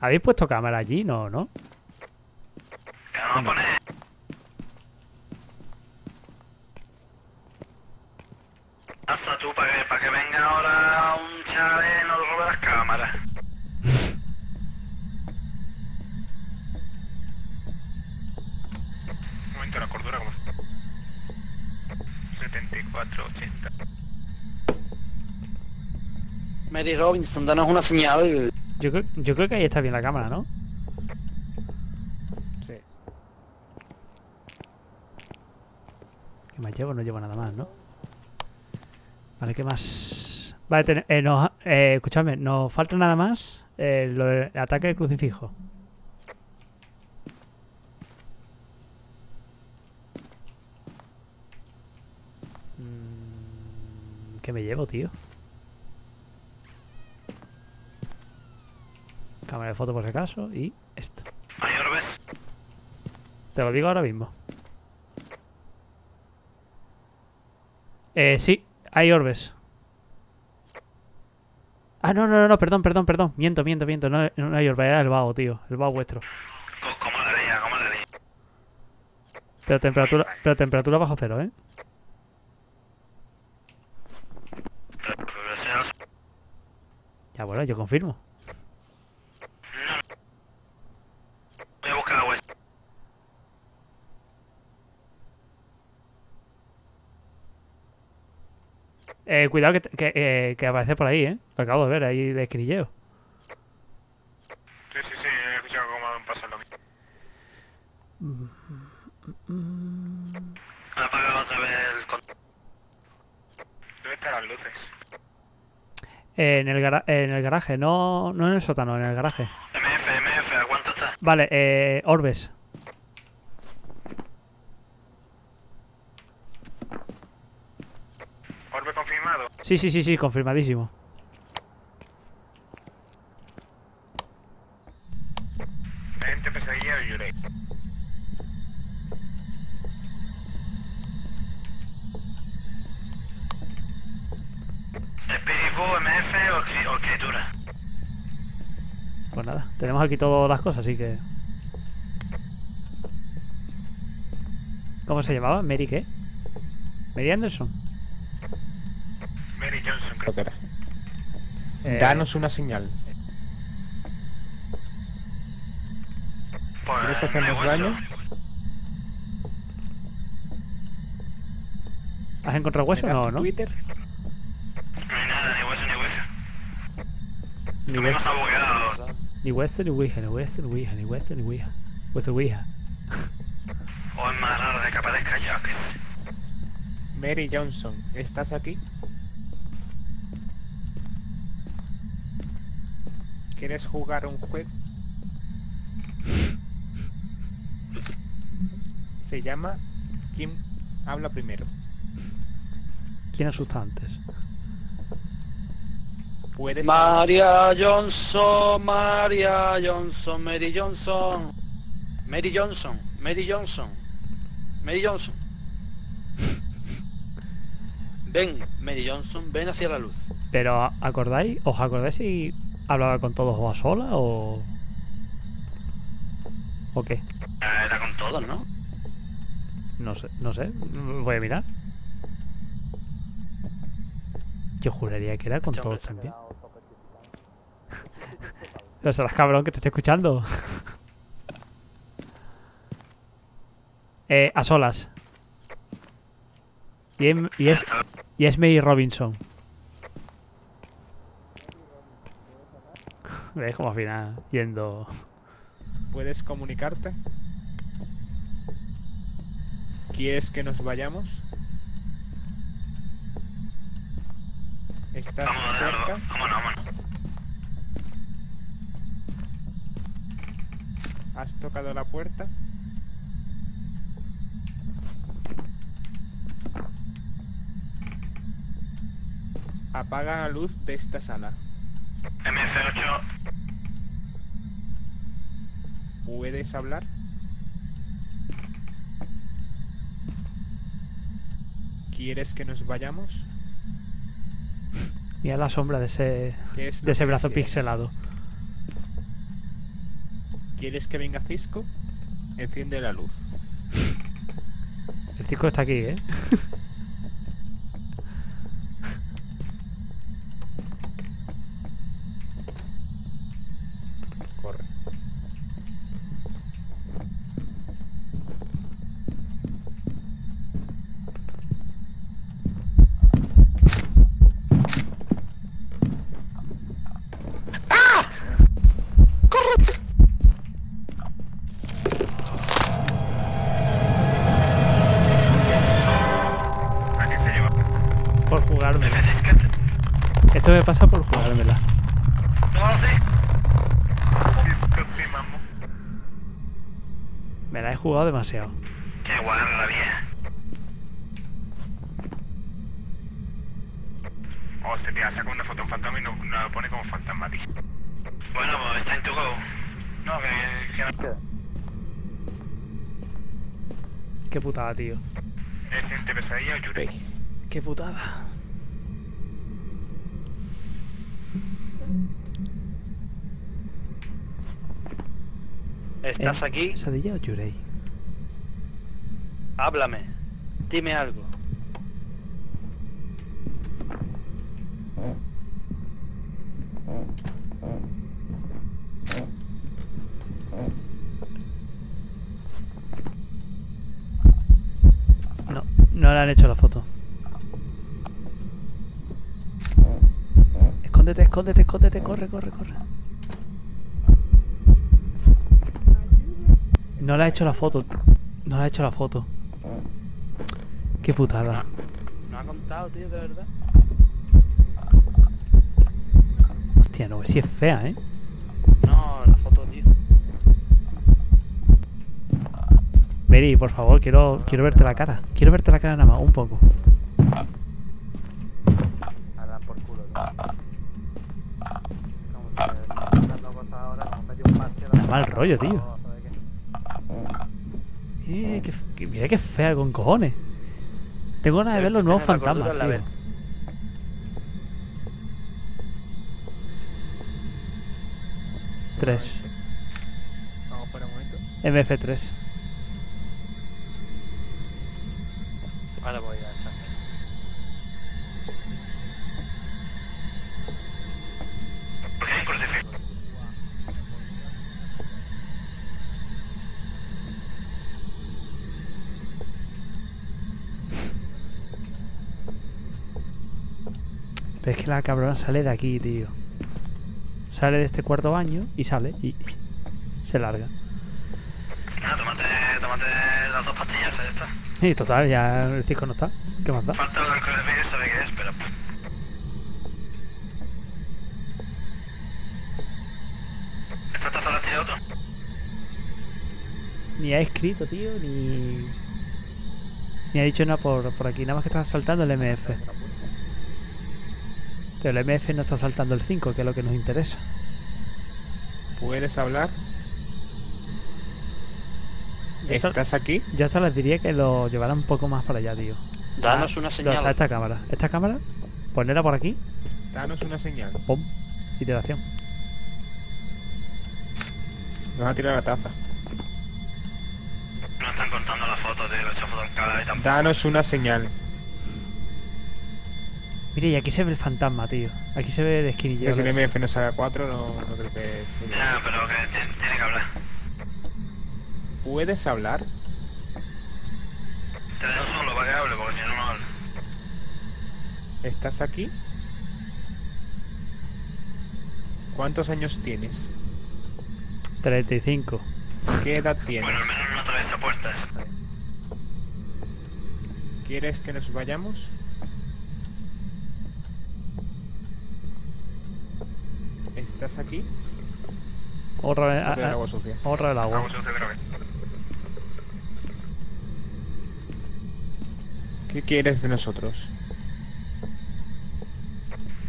¿Habéis puesto cámara allí? No, ¿no? Vamos a poner. Hasta tú, para que venga ahora un chale, no robe las cámaras. La cordura, ¿cómo está? 74, 80. Mary Robinson, danos una señal. Yo creo que ahí está bien la cámara, ¿no? Sí. ¿Qué más llevo? No llevo nada más, ¿no? Vale, ¿qué más? Vale, escuchadme, nos falta nada más lo del ataque del crucifijo. ¿Qué me llevo, tío? Cámara de foto por si acaso y esto. Ahí lo ves. Te lo digo ahora mismo. Sí, hay orbes. Ah, no, no, no, no, perdón. Miento. No, no era yo, era el vago, tío. El vago vuestro. ¿Cómo lo haría? Pero temperatura bajo cero, ¿eh? Ya, bueno, yo confirmo. Voy a buscar la web. Cuidado que aparece por ahí, ¿eh? Lo acabo de ver, ahí de escrilleo. Sí, he escuchado cómo han pasado lo mismo. Apaga, vamos a ver el control. ¿Dónde están las luces? En el garaje, no en el sótano, en el garaje. MF, ¿a cuánto está? Vale, orbes. ¿Orbe confirmado? Sí, confirmadísimo. La gente perseguía o lloré. ¿Espíritu, MF o escritura? Pues nada, tenemos aquí todas las cosas, así que... ¿Cómo se llamaba? ¿Mary qué? ¿Mary Anderson? Mary Johnson, creo que era. Danos una señal. Pues, ¿quieres hacernos daño? ¿Has encontrado hueso o no? ¿No? Twitter. Ni hueso, ni Ouija. O es más raro de que aparezca yo, que sé. Mary Johnson, ¿estás aquí? ¿Quieres jugar un juego? Se llama ¿Quién habla primero? ¿Quién asusta antes? ¿Puedes... María Johnson, Mary Johnson. Ven, Mary Johnson, ven hacia la luz. Pero, ¿acordáis? ¿Os acordáis si hablaba con todos o a sola o...? ¿O qué? Era con todos, ¿no? No sé, voy a mirar. Yo juraría que era con todos también. No serás cabrón que te estoy escuchando. A solas. Y es Mary Robinson. ¿Ves cómo al final yendo? ¿Puedes comunicarte? ¿Quieres que nos vayamos? ¿Estás cerca? Vámonos. ¿Has tocado la puerta? Apaga la luz de esta sala. MF8. ¿Puedes hablar? ¿Quieres que nos vayamos? Mira la sombra de ese brazo pixelado. ¿Quieres que venga Cisco? Enciende la luz. El Cisco está aquí, ¿eh? Corre. Jugado demasiado. Qué rabia. Hostia, tía, saca una foto en fantasma y no lo pone como fantasma, tío. Bueno, pues está en tu go. No, qué putada, tío. ¿Es gente pesadilla o Yurei? Qué putada. ¿Estás aquí? ¿Sadilla o Yurei? Háblame. Dime algo. No, no le han hecho la foto. Escóndete, escóndete, escóndete, corre, corre, corre. No le ha hecho la foto. No le ha hecho la foto. Qué putada. No ha contado, tío, de verdad. Hostia, no, si es fea, ¿eh? No, la foto, tío. Mary, por favor, quiero verte la cara. Quiero verte la cara nada más, un poco. Ahora por culo, tío. Mal rollo, tío. Mira que fea con cojones. Tengo ganas de ver los nuevos fantasmas. Tres. Vamos para un momento. MF3. Ahora voy a estar. Es que la cabrona sale de aquí, tío. Sale de este cuarto baño y sale y se larga. Ah, tómate las dos pastillas, ya está. Y total, ya el disco no está. ¿Qué más da? Falta el alcohol de medio, sabe qué es, pero... ¿Esta taza la tira otro? Ni ha escrito, tío, ni ha dicho nada por aquí. Nada más que está saltando el MF. Pero el MF no está saltando el 5, que es lo que nos interesa. ¿Puedes hablar? ¿Estás aquí? Yo hasta les diría que lo llevara un poco más para allá, tío. Danos una señal. ¿Dónde está esta cámara? Esta cámara, ponela por aquí. Danos una señal. Pum. Iteración. Nos ha tirado la taza. No están contando la foto de los chafos de cara y tampoco. Danos una señal. Mire, y aquí se ve el fantasma, tío. Aquí se ve el esquinillo. Si el MF no sale a 4, no creo que... No, pero que tiene que hablar. ¿Puedes hablar? Te dejo solo para que hable, porque si no, no habla. ¿Estás aquí? ¿Cuántos años tienes? 35. ¿Qué edad tienes? Bueno, al menos no atraviesa puertas. ¿Quieres que nos vayamos? ¿Estás aquí? Ahorra el agua sucia. Ahorra el agua. ¿Qué quieres de nosotros?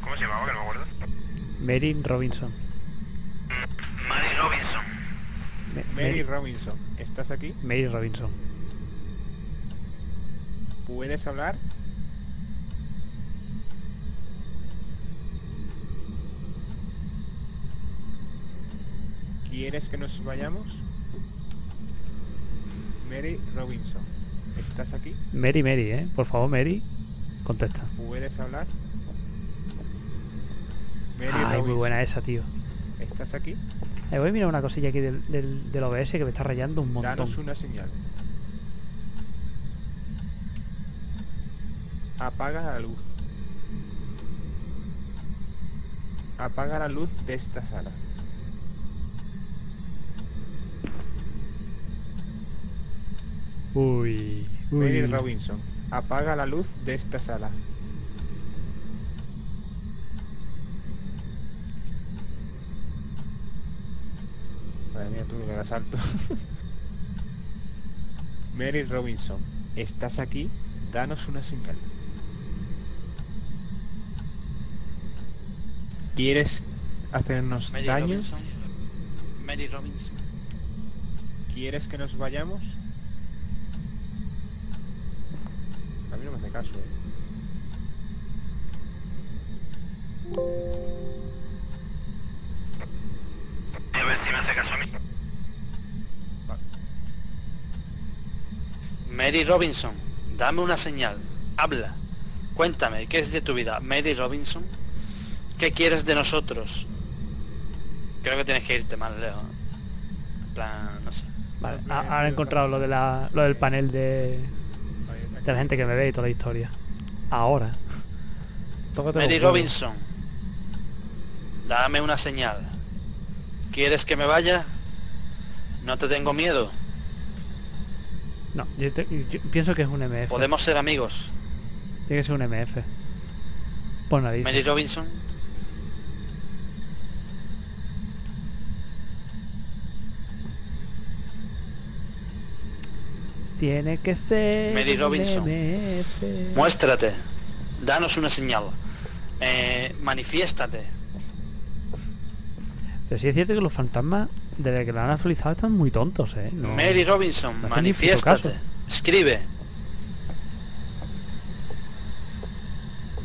¿Cómo se llamaba? Que no me acuerdo. Mary Robinson. Mary Robinson. Mary Robinson. ¿Estás aquí? Mary Robinson. ¿Puedes hablar? ¿Quieres que nos vayamos? Mary Robinson, ¿estás aquí? Mary, por favor, Mary, contesta. ¿Puedes hablar? Mary Robinson. Muy buena esa, tío. ¿Estás aquí? Voy a mirar una cosilla aquí del OBS que me está rayando un montón. Danos una señal. Apaga la luz. Apaga la luz de esta sala. Uy. Mary Robinson, apaga la luz de esta sala. Madre mía, tú que la salto. Mary Robinson, ¿estás aquí? Danos una señal. ¿Quieres hacernos daño? Mary Robinson. ¿Quieres que nos vayamos? A mí no me hace caso, A ver si me hace caso a mí. Mary Robinson, dame una señal, habla, cuéntame, ¿qué es de tu vida, Mary Robinson? ¿Qué quieres de nosotros? Creo que tienes que irte más lejos. En plan, no sé. Vale, ahora he encontrado lo del panel de la gente que me ve y toda la historia. Ahora. Mary Robinson, dame una señal. ¿Quieres que me vaya? No te tengo miedo. No, yo pienso que es un MF. Podemos ser amigos. Tiene que ser un MF. Pues nadie. Mary Robinson. Tiene que ser Mary Robinson. MF. Muéstrate. Danos una señal. Manifiéstate. Pero sí es cierto que los fantasmas, desde que la han actualizado, están muy tontos, ¿eh? No, Mary Robinson, no, manifiéstate. Escribe.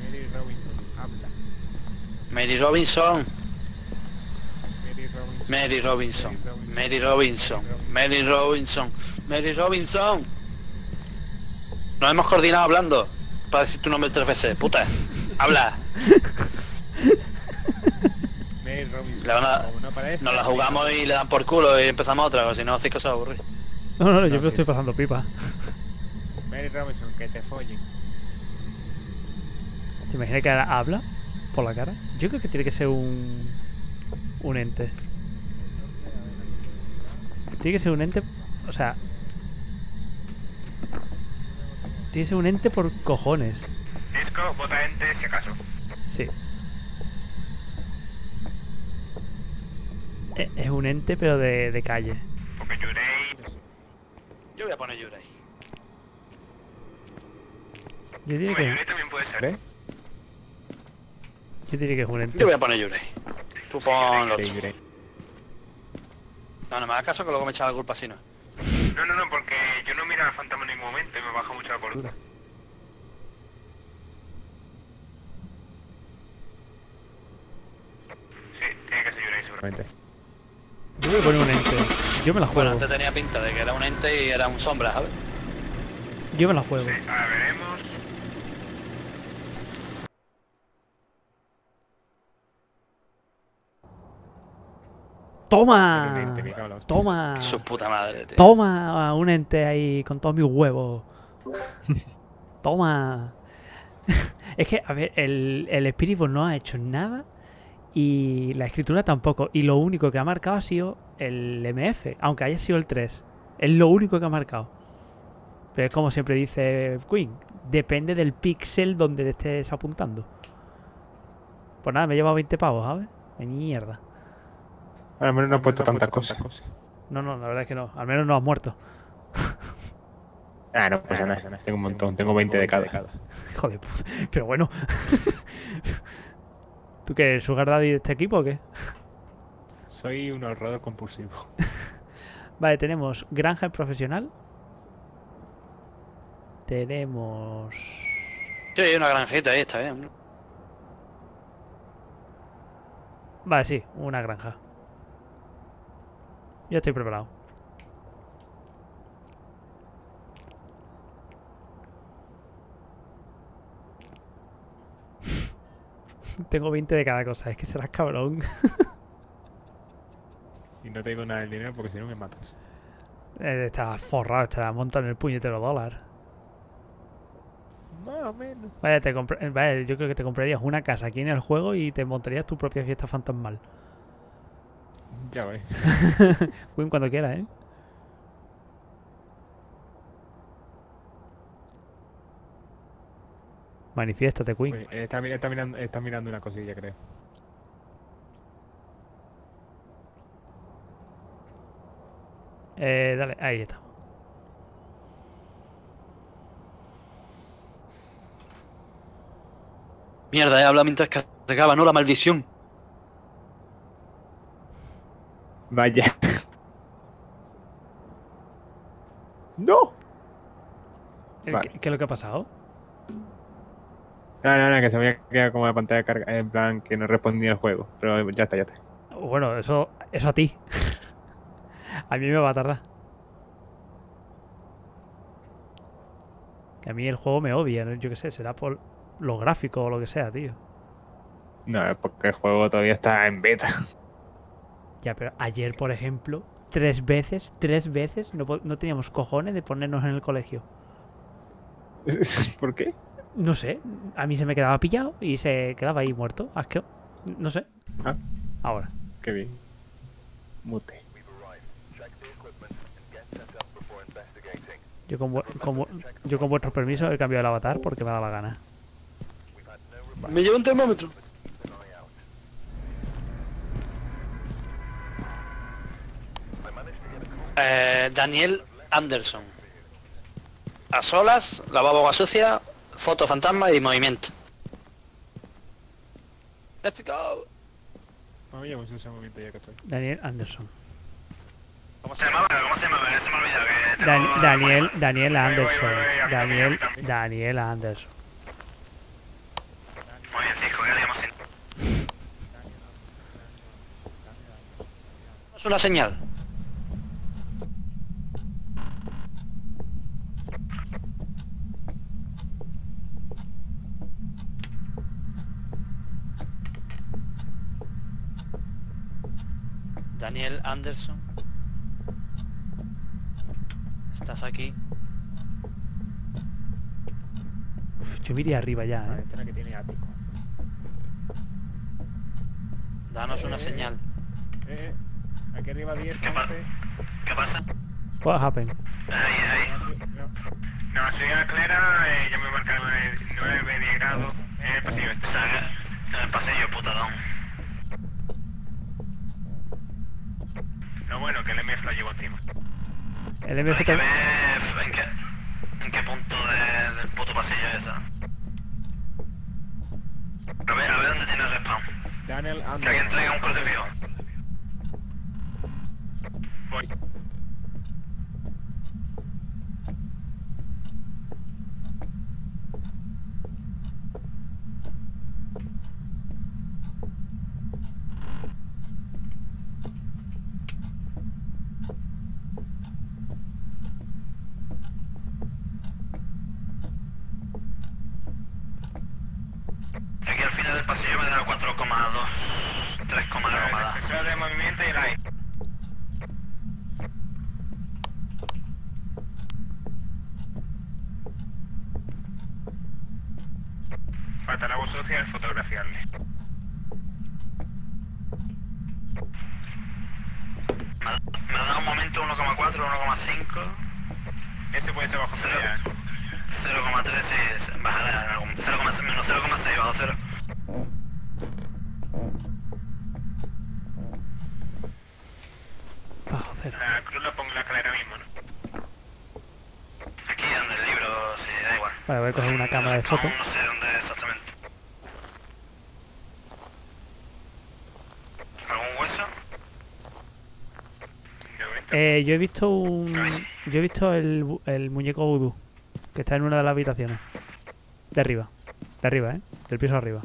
Mary Robinson, habla. Mary Robinson. Mary Robinson. Mary Robinson. Mary Robinson. Mary Robinson. Nos hemos coordinado hablando para decir tu nombre 3 veces. Puta. Habla. Nos la jugamos y le dan por culo y empezamos otra, o si no hacéis cosas aburridas. No, yo me estoy pasando pipa. Mary Robinson, que te follen. ¿Te imaginas que ahora habla por la cara? Yo creo que tiene que ser un ente. Tiene que ser un ente, o sea... Tiene que ser un ente por cojones. Disco, vota ente si acaso. Sí. Es un ente, pero de calle. Porque Yurei... Yo voy a poner Yurei. Yo diría que... Yurei también puede ser, ¿eh? Yo diría que es un ente. Yo voy a poner Yurei. Tú ponlo. No, no me hagas caso que luego me echa la culpa si no. No, porque yo no miro al fantasma en ningún momento y me baja mucho la cordura. Sí, tiene que ser Yurei seguramente. Yo voy a poner un ente. Yo me la juego. Bueno, te tenía pinta de que era un ente y era un sombra, ¿sabes? Yo me la juego. Sí, ahora veremos. ¡Toma! ¡Toma! Su puta madre, tío. ¡Toma! Un ente ahí con todos mis huevos. ¡Toma! Es que, a ver, el espíritu no ha hecho nada. Y la escritura tampoco. Y lo único que ha marcado ha sido el MF, aunque haya sido el 3. Es lo único que ha marcado. Pero es como siempre dice Queen. Depende del píxel donde te estés apuntando. Pues nada, me he llevado 20 pavos, ¿sabes? De mierda. Al menos no he puesto tantas cosas. No, la verdad es que no. Al menos no has muerto. Ah, no pasa nada. Tengo un montón. Tengo 20 de cada. Hijo de puta. Pero bueno. ¿Tú qué eres, Sugar Daddy de este equipo o qué? Soy un ahorrador compulsivo. Vale, tenemos granja profesional. Tenemos... Sí, hay una granjita ahí, está bien. Vale, sí, una granja. Ya estoy preparado. Tengo 20 de cada cosa, es que serás cabrón. Y no te digo nada del dinero porque si no me matas. Estarás forrado, estarás montando el puñetero $1. Más o menos. Vaya, yo creo que te comprarías una casa aquí en el juego y te montarías tu propia fiesta fantasmal. Ya ves. Win cuando quieras, ¿eh? Manifiéstate, Queen. Oye, está mirando una cosilla, creo. Dale, ahí está. Mierda, habla mientras cargaba, ¿no? La maldición. Vaya. ¡No! Vale. ¿Qué es lo que ha pasado? No, que se me había quedado como la pantalla de carga, en plan que no respondía el juego, pero ya está. Bueno, eso a ti. A mí me va a tardar. Que a mí el juego me odia, ¿no? Yo qué sé, será por los gráficos o lo que sea, tío. No, es porque el juego todavía está en beta. Ya, pero ayer, por ejemplo, tres veces no teníamos cojones de ponernos en el colegio. ¿Por qué? No sé, a mí se me quedaba pillado y se quedaba ahí muerto, asqueo. No sé. Ah. Ahora. Qué bien. Mute. Yo con vuestros permisos he cambiado el avatar porque me daba gana. Me llevo un termómetro. Daniel Anderson. A solas, lavabo agua sucia, foto fantasma y movimiento. Let's go. Daniel Anderson. ¿Cómo se llamaba? Daniel Anderson. Muy bien, Cisco, ya le hemos entendido. Es una señal. Daniel Anderson. ¿Estás aquí? Uf, yo miré arriba ya, ¿eh? La que tiene ático. Danos una señal. Aquí arriba 10. ¿Qué pasa? What happened? Ahí. No, soy a Clara, ya me marcaron 9, 10 grados. En el pasillo este sale. En el pasillo, putadón. No, bueno, que el MF lo llevo encima. El MF te... ¿En qué punto del puto pasillo es esa? A ver dónde tiene el respawn. Daniel Anderson. Que alguien traiga un crucifijo. Voy. Foto. No sé dónde exactamente. ¿Algún hueso? Yo he visto el muñeco vudú que está en una de las habitaciones. De arriba, del piso arriba.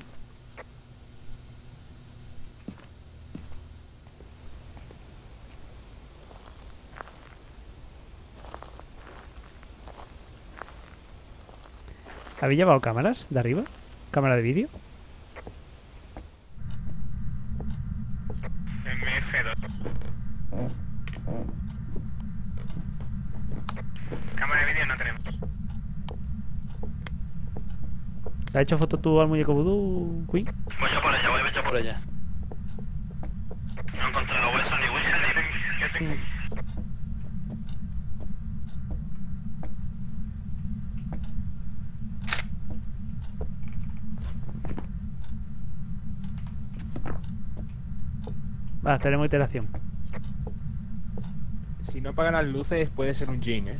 ¿Habéis llevado cámaras de arriba? ¿Cámara de vídeo? MF2. Cámara de vídeo no tenemos. ¿Te has hecho foto tú al muñeco vudú, Queen? Voy yo por ella. No he encontrado hueso ni Ouija ni... Ah, tenemos iteración. Si no apagan las luces puede ser un jin, ¿eh?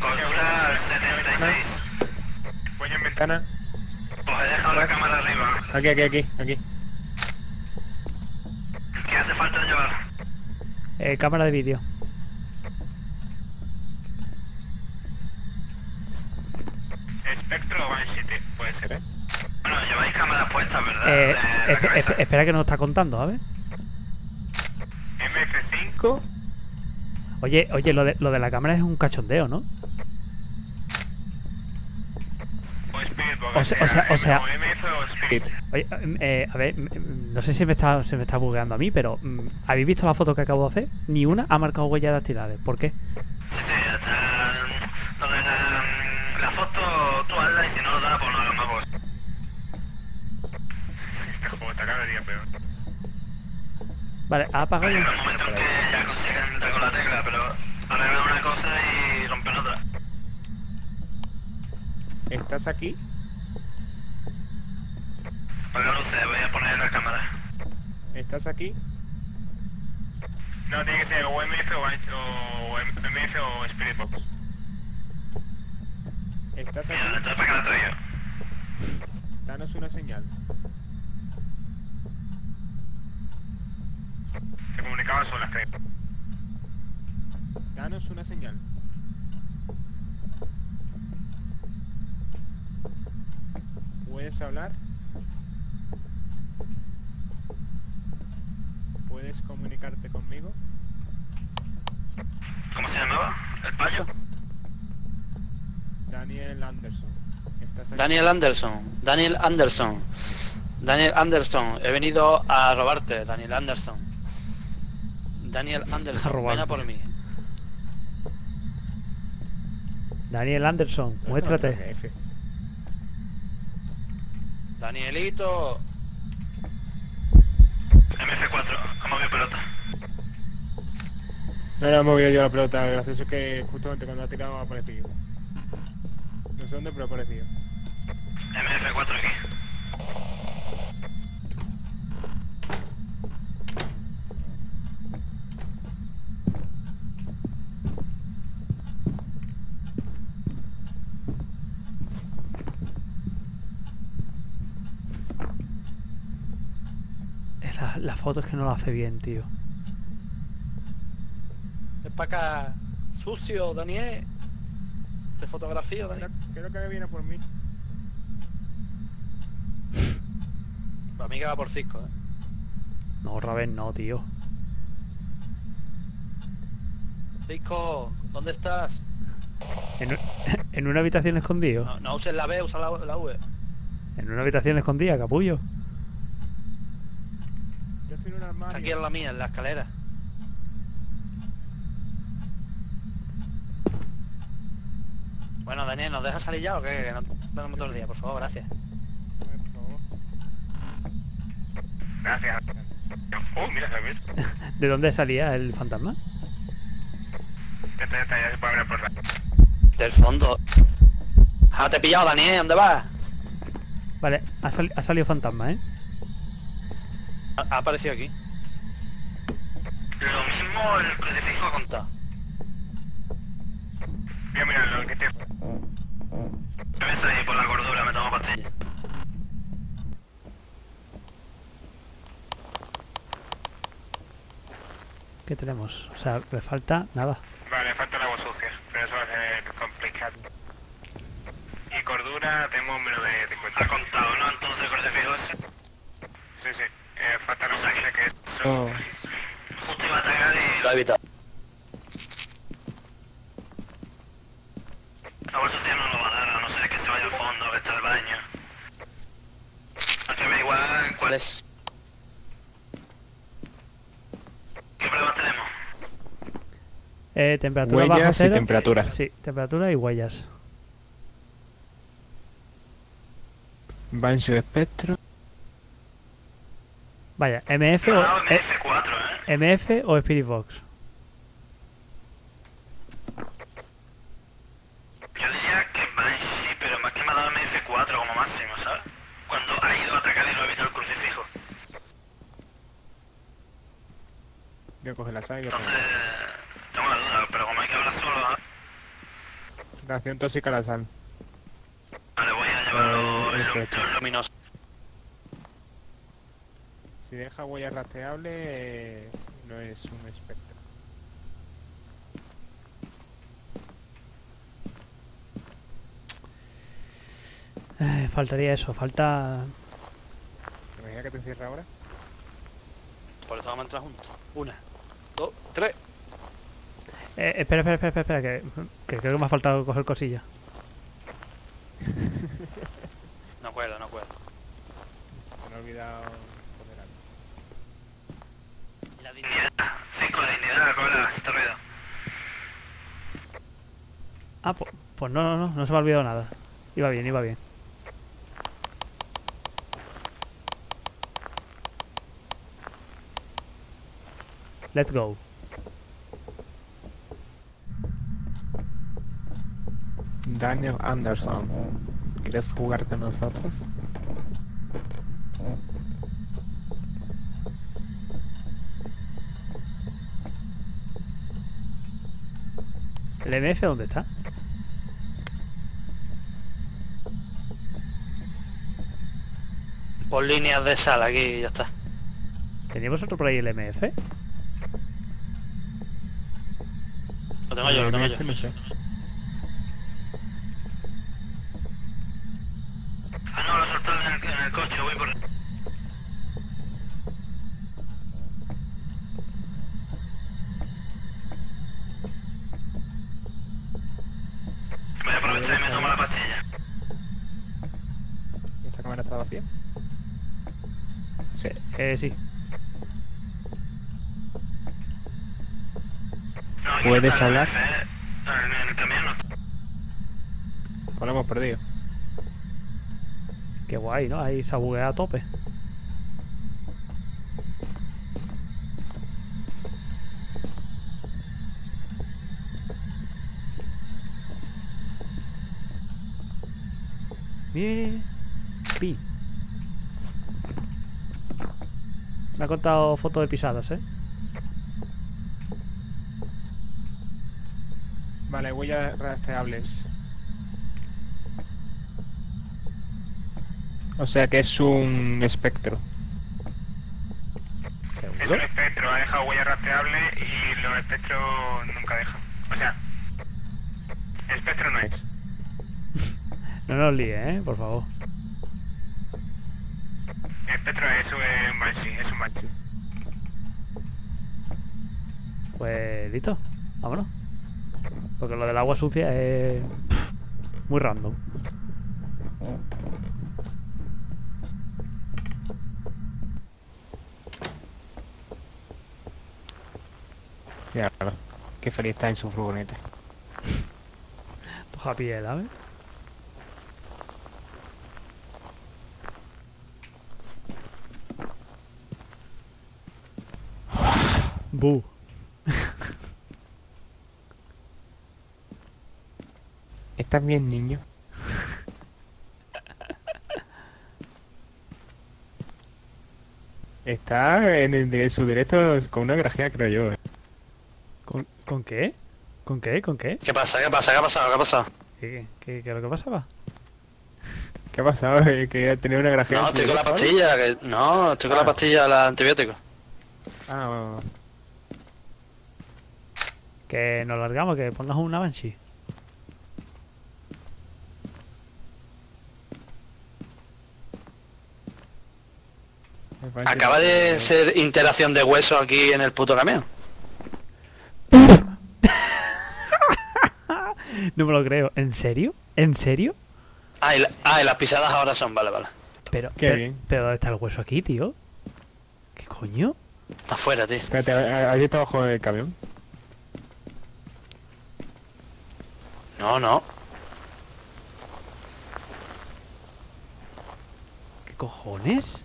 Consola 76. Voy en ventana. Pues he dejado la cámara arriba. Aquí. ¿Qué hace falta llevar? Cámara de vídeo. Bueno, lleváis cámaras puestas, ¿verdad? Espera que nos está contando, a ver. MF5. Oye, lo de la cámara es un cachondeo, ¿no? O sea, a ver, no sé si se me está bugueando a mí, pero ¿habéis visto la foto que acabo de hacer? Ni una ha marcado huellas dactilares. ¿Por qué? Sí, la foto tú hazla y si no lo da, pues no lo hago. Este juego está cada día peor. Vale, ha apagado. Hay un momento en que ya consiguen dar con la tecla, pero arreglan una cosa y rompen otra. ¿Estás aquí? Apaga luces, voy a poner la cámara. ¿Estás aquí? No, tiene que ser o MF o MF o Spirit Box. ¿Estás aquí? Mira, la tapa que la traigo. Danos una señal. Se comunicaban solas, creo. Danos una señal. ¿Puedes hablar? ¿Puedes comunicarte conmigo? ¿Cómo se llamaba? ¿El payo? Daniel Anderson. ¿Estás aquí? Daniel Anderson. He venido a robarte, Daniel Anderson. Ven a por mí. Daniel Anderson, muéstrate. Danielito. MF4, ha movido pelota. No la he movido yo la pelota, gracioso es que justamente cuando la ha tirado ha aparecido. No sé dónde, pero ha aparecido. MF4 aquí. Las fotos que no lo hace bien, tío. Es para acá, sucio, Daniel. Te fotografío, Daniel. Creo que viene por mí. Para mí que va por Cisco, ¿eh? No, Raven, no, tío. Cisco, ¿dónde estás? En una habitación escondida. No uses la B, usa la V. En una habitación escondida, capullo. Está aquí en la mía, en la escalera. Bueno, Daniel, ¿nos dejas salir ya o qué? Que no tenemos todo el día, por favor, gracias. Gracias. Oh, mira, Javier. ¿De dónde salía el fantasma? Ya se puede abrir por la... Del fondo. Ah, te he pillado, Daniel, ¿dónde vas? Vale, ha salido fantasma, ¿eh? Ha aparecido aquí. Lo mismo el crucifijo ha contado. Mira, lo que te... Me ves ahí por la cordura, me tomo pastillas. ¿Qué tenemos? O sea, le falta nada. Vale, falta el agua sucia, pero eso va a ser complicado. Y cordura tenemos menos de 50. Ha contado, ¿no? Entonces el crucifijo. Sí. Falta no saque que eso. Justo iba a atacar y lo ha evitado. La bolsa sucia no lo va a dar, a no ser que se vaya al fondo, que está el baño. Hay que averiguar cuál es. ¿Qué pruebas tenemos? Temperatura baja cero. Huellas y temperatura. Sí, temperatura y huellas. Va en su espectro. Vaya, MF, no, o MF4, ¿eh? MF o Spirit Box. Yo diría que Banshee, pero más que me ha dado MF4 como máximo, ¿sabes? Cuando ha ido a atacar y lo ha evitado el crucifijo. Voy a coger la saga. Entonces, tengo la duda, pero como hay que hablar solo, ¿eh? Reacción tóxica a la sal. Vale, voy a llevarlo el luminoso. Si deja huella rastreable, no es un espectro. Faltaría eso, falta... ¿Te imaginas que te encierra ahora? Por eso vamos a entrar juntos. 1, 2, 3. Espera, que creo que me ha faltado coger cosillas. No cuela. Se me ha olvidado poner algo. La dignidad. 5 de dignidad, cola, se te olvida. Ah, pues no se me ha olvidado nada. Iba bien. Let's go. Daniel Anderson, ¿quieres jugar con nosotros? ¿El MF dónde está? Por líneas de sal aquí, ya está. ¿Teníamos otro por ahí el MF? Lo tengo yo. No, lo he soltado en el coche, voy por... Me voy a aprovechar y me tomo la pastilla. ¿Esta cámara está vacía? Sí. Sí. ¿Puedes hablar? En el camión no. Pues lo hemos perdido. Qué guay, ¿no? Ahí se ha bugueado a tope. Bien. Pi. Me ha cortado fotos de pisadas, ¿eh? Vale, huellas rastreables. O sea que es un espectro. ¿Seguro? Es un espectro, ha dejado huella rastreable y los espectros nunca dejan. O sea, espectro no es. No nos líe, por favor. Espectro es un Banshee, Pues listo, vámonos. Porque lo del agua sucia es... muy random. Mira, qué feliz está en su furgoneta. Toja piel, ¿sabes? Bu. ¿Estás bien, niño? Está en su directo con una grajea, creo yo. ¿Con qué? ¿Qué pasa? ¿Qué es lo que pasaba? ¿Qué ha pasado? ¿Que ha tenido una grajea? No, estoy con la pastilla. Estoy con la pastilla, la antibiótico. Ah, bueno. Que nos largamos, que pongas una Banshee. Acaba de ser interacción de huesos aquí en el puto camión. No me lo creo. ¿En serio? Y las pisadas ahora son, vale. Pero ¿dónde está el hueso aquí, tío? ¿Qué coño? Está afuera, tío. Espérate, ¿ahí está abajo del camión? No. ¿Qué cojones?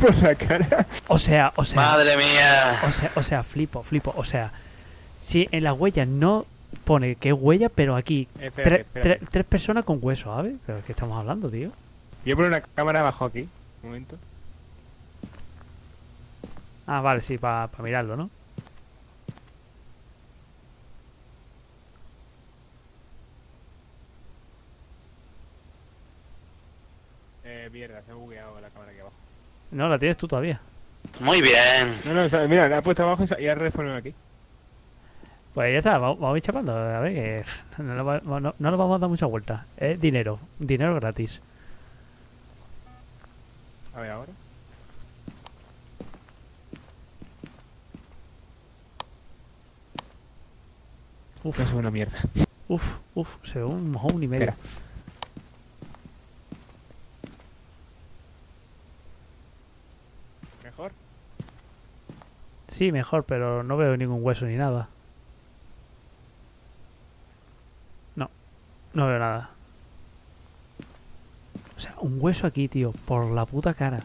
Por la cara. O sea. Madre mía. O sea, flipo. O sea, si en las huellas no pone que es huella, pero aquí tres personas con hueso, ¿sabes? Pero es que estamos hablando, tío. Yo pongo una cámara abajo aquí. Un momento. Ah, vale, sí, para mirarlo, ¿no? Mierda, se ha bugueado la cámara aquí abajo. No, la tienes tú todavía. Muy bien. No, mira, la he puesto abajo y ha respondido aquí. Pues ya está, vamos a ir chapando. A ver, que no nos vamos a dar mucha vuelta. Es dinero, dinero gratis. A ver, ahora. Uf, no se ve una mierda. Uf, uf, se ve un mojón y medio. Espera. ¿Mejor? Sí, mejor, pero no veo ningún hueso ni nada. No veo nada. O sea, un hueso aquí, tío. Por la puta cara.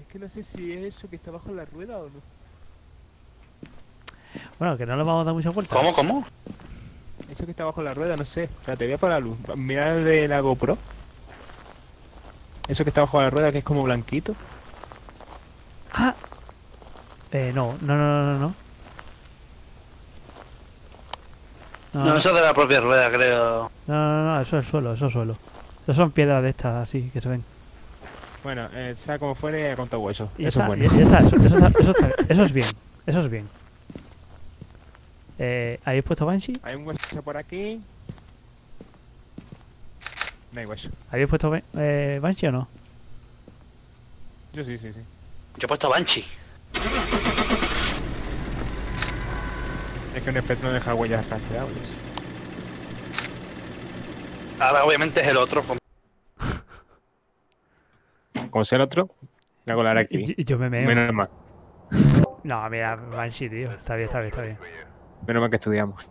Es que no sé si es eso que está bajo la rueda o no. Bueno, que no le vamos a dar mucha vuelta. ¿Cómo? Eso que está bajo la rueda, no sé. Espérate, voy a poner la luz. Mira de la GoPro. Eso que está bajo la rueda, que es como blanquito. Ah. No. No, eso es de la propia rueda, creo. No, eso es suelo, Eso son piedras de estas, así, que se ven. Bueno, sea como fuere, conta hueso. Eso es bueno. Eso es bien, ¿Habéis puesto Banshee? Hay un hueso por aquí. No hay hueso. ¿Habéis puesto Banshee o no? Yo sí. Yo he puesto Banshee. Es que un espectro no deja huellas rastreables. Ahora obviamente es el otro. Como sea el otro, me hago la hora aquí. Yo me meo. Menos mal. No, mira, Banshee, tío. Está bien. Menos mal que estudiamos.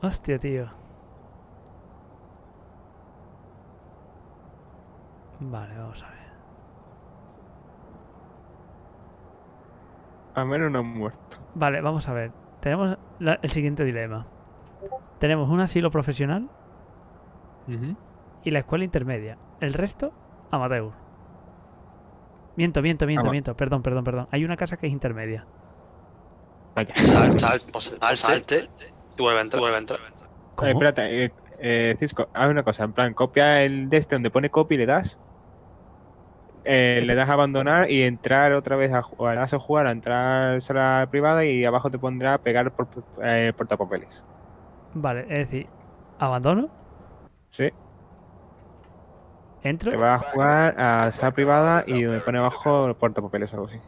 Hostia, tío. Vale, vamos a ver. Al menos no han muerto. Vale, vamos a ver. Tenemos el siguiente dilema. Tenemos un asilo profesional y la escuela intermedia. El resto, amateur. Miento. Perdón. Hay una casa que es intermedia. Vaya. Salte y vuelve a entrar. ¿Cómo? Espérate, Cisco, haz una cosa. En plan, copia el de este donde pone copy y le das. Le das a abandonar y entrar otra vez a jugar, a entrar a sala privada y abajo te pondrá a pegar por portapapeles. Vale, es decir, ¿abandono? Sí. ¿Entro? Te vas a jugar a sala privada y donde pone abajo portapapeles o algo así.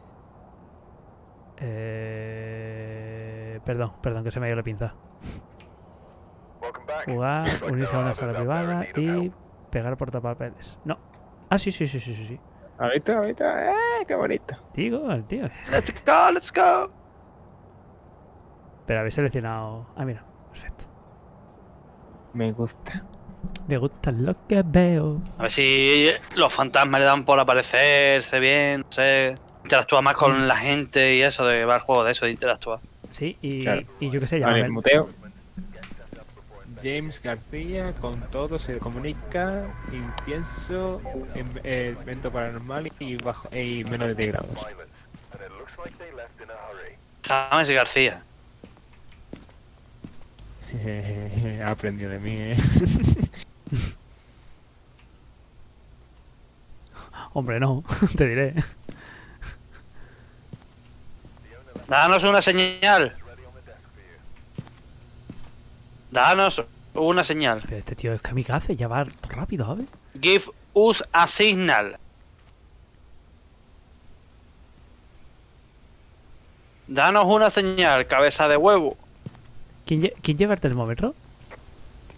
Perdón, que se me ha ido la pinza. Jugar, unirse a una sala privada y pegar portapapeles. No. Ah, sí. Ahorita, qué bonito. Digo, el tío. Let's go. Pero habéis seleccionado. Ah, mira, perfecto. Me gusta. Me gusta lo que veo. A ver si los fantasmas le dan por aparecerse bien, no sé. Interactúa más con la gente y eso, de llevar el juego de eso, de interactuar. Sí, y, claro. Y yo qué sé, ya. Vale, muteo. James García, con todo se comunica, intenso, evento paranormal y menos de 10 grados. James García. Aprendió de mí, Hombre, no, te diré. Danos una señal. Danos una señal. Pero este tío es kamikaze, ya va rápido, ¿sabes? Give us a signal. Danos una señal, cabeza de huevo. ¿Quién lleva el termómetro?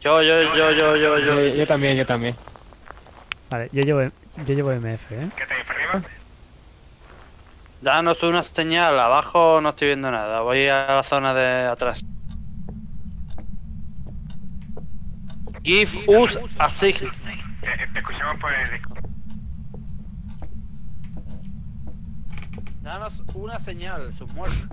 Yo. Yo también. Vale, yo llevo MF, ¿eh? ¿Qué tenéis para arriba? Danos una señal, abajo no estoy viendo nada. Voy a la zona de atrás. Give us a signal. Te escuchamos por el disco. Danos una señal, sus muertos.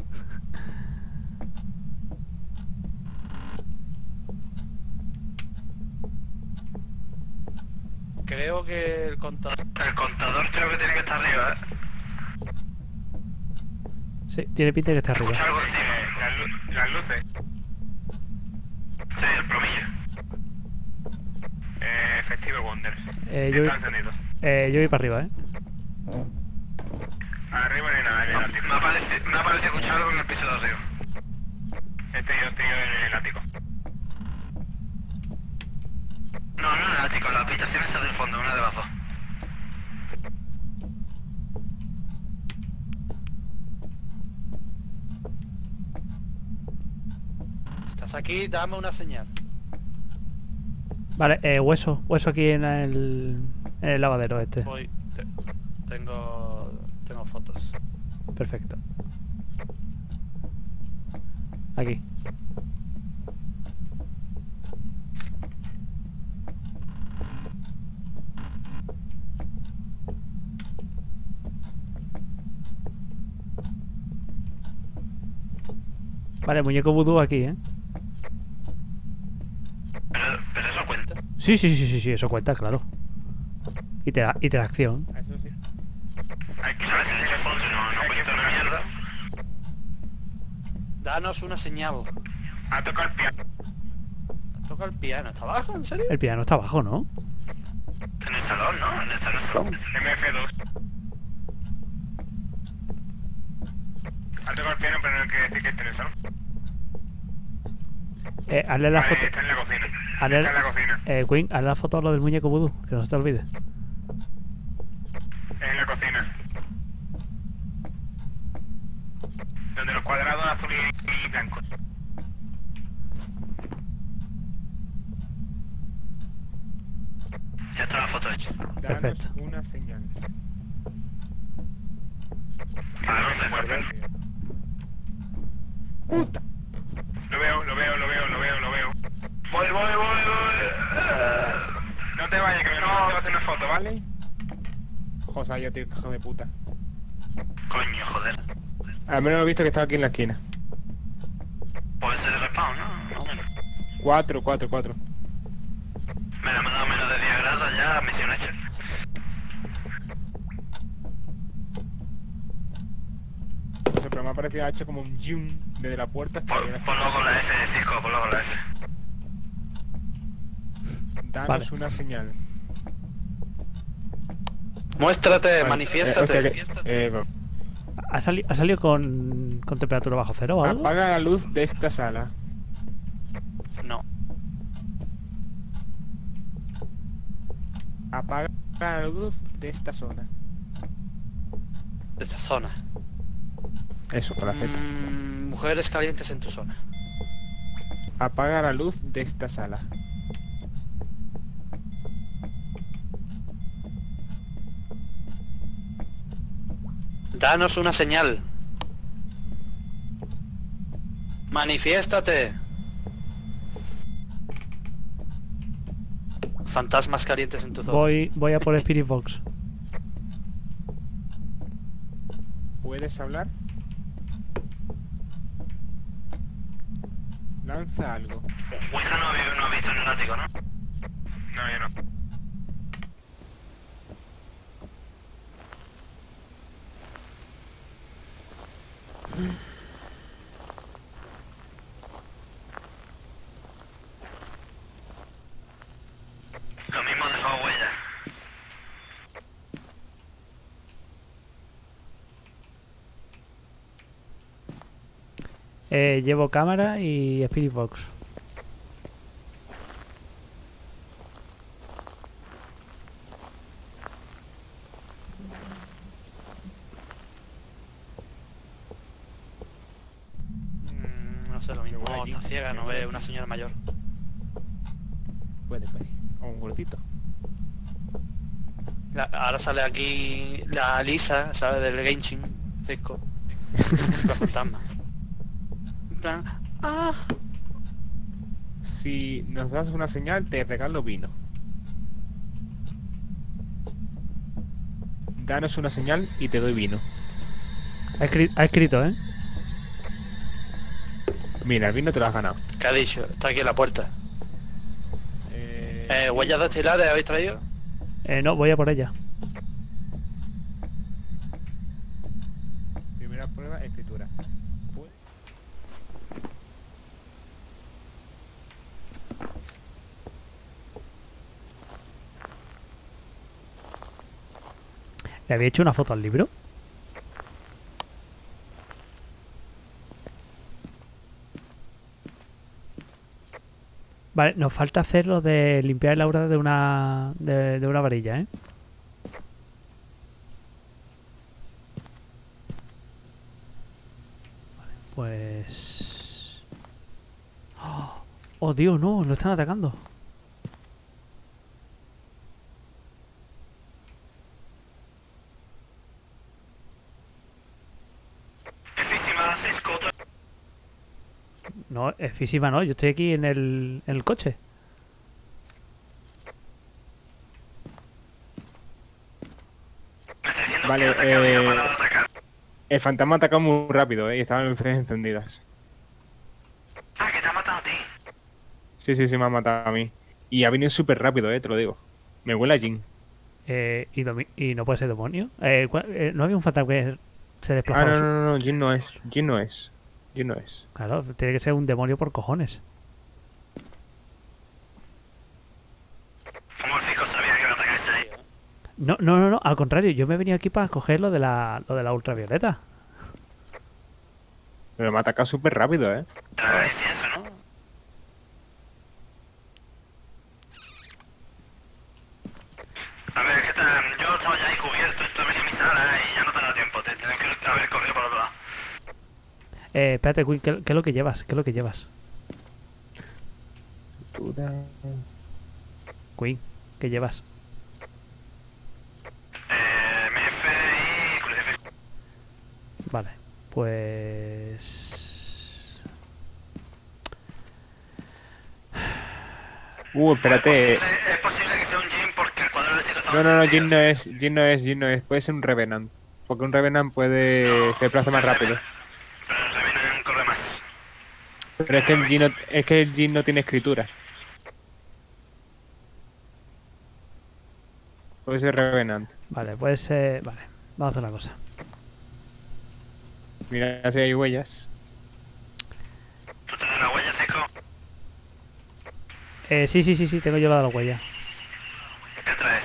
Creo que el contador. El contador creo que tiene que estar arriba, ¿eh? Sí, tiene pinta de que está arriba. Escucha algo, sí, las luces. Sí, el promillo. Efectivo Wonder. Yo voy para arriba, Arriba ni nada, en el ático. Me ha parecido escuchar algo en el piso de arriba. Estoy yo en el ático. No, no en el ático, la habitación está del fondo, una de las dos. Estás aquí, dame una señal. Vale, hueso aquí en el lavadero este. Voy, tengo fotos. Perfecto. Aquí. Vale, muñeco vudú aquí, ¿eh? Pero eso cuenta. Sí, eso cuenta, claro. Interacción. Eso sí. Hay que saber si le echo fotos, no cuento una mierda. Danos una señal. Ha tocado el piano. Ha tocado el piano. ¿Está abajo, en serio? El piano está abajo, ¿no? En el salón, ¿no? En el salón. MF2. Ha tocado el piano, pero no quiere decir que esté en el salón. Hazle la foto. Está en la cocina. Está en la cocina. Quinn, hazle la foto a lo del muñeco vudú, que no se te olvide. En la cocina. Donde los cuadrados azul y blanco. Ya está la foto hecha. Perfecto. Danos una señal. Puta. Lo veo. Voy. No te vayas, que no te vas a hacer una foto, ¿vale? José, yo tío, hijo de puta. Coño, joder. Al menos he visto que estaba aquí en la esquina. Puede ser el respawn, ¿no? Más o menos. 4. Me la han dado menos de 10 grados ya, misión hecha. Pero me ha parecido hecho como un zoom desde la puerta hasta la... Ponlo con la F, Cisco, ponlo con la F. Danos una señal. Muéstrate, manifiéstate. ¿Ha salido con temperatura bajo cero o algo? Apaga la luz de esta sala. No. Apaga la luz de esta zona. Eso, con la Z. Mujeres calientes en tu zona. Apaga la luz de esta sala. Danos una señal. Manifiéstate. Fantasmas calientes en tu zona. Voy a por Spirit Box. ¿Puedes hablar? Lanza algo. Ouija no ha visto en el ático, ¿no? No, yo no. Lo mismo dejó huella. Llevo cámara y Spirit Box. No sé, lo mismo. No, está ciega, no ve una señora mayor. Puede. O un gordito. Ahora sale aquí la Lisa, ¿sabes? Del Genshin. Cisco. La fantasma. Plan. ¡Ah! Si nos das una señal, te regalo vino. Danos una señal y te doy vino. Ha escrito, ¿eh? Mira, el vino te lo has ganado. ¿Qué ha dicho? Está aquí en la puerta. ¿Huellas dactilares habéis traído? No, voy a por ella. Primera prueba, escritura. ¿Le había hecho una foto al libro? Vale, nos falta hacer lo de limpiar el aura de una varilla, ¿eh? Vale, pues... ¡Oh, Dios, no! ¡Lo están atacando! No, es física, no. Yo estoy aquí en el coche. Vale, el fantasma ha atacado muy rápido, y estaban luces encendidas. Ah, que te ha matado a ti. Sí, me ha matado a mí. Y ha venido súper rápido, te lo digo. Me huele a Jin. ¿Y no puede ser demonio? ¿No había un fantasma que se desplazaba? Ah, no, Jin no es. Jin no es. Claro, tiene que ser un demonio por cojones. Como el fijo sabía que iba a atacar ese día. No, al contrario, yo me he venido aquí para coger lo de la ultravioleta. Pero me ha atacado súper rápido, ¿eh? Eso, ¿no? A ver, ¿qué tal? Yo estaba ya ahí cubierto, esto venía a mi sala y ya no te da tiempo, te tienes que haber corrido para otro lado. Espérate, ¿qué es lo que llevas? ¿Qué es lo que llevas? Queen, ¿qué llevas? MF y... Vale, pues... Espérate... ¿Es posible que sea un Jin porque el cuadro de chico está... No, Jin no es. Puede ser un Revenant. Porque un Revenant puede... No, se desplaza más rápido. Pero es que el Jin no tiene escritura. Puede ser Revenant. Vale, puede ser... Vale, vamos a hacer una cosa. Mira si hay huellas. ¿Tú tienes la huella, Seco? Sí, tengo llevada la huella. ¿Qué traes?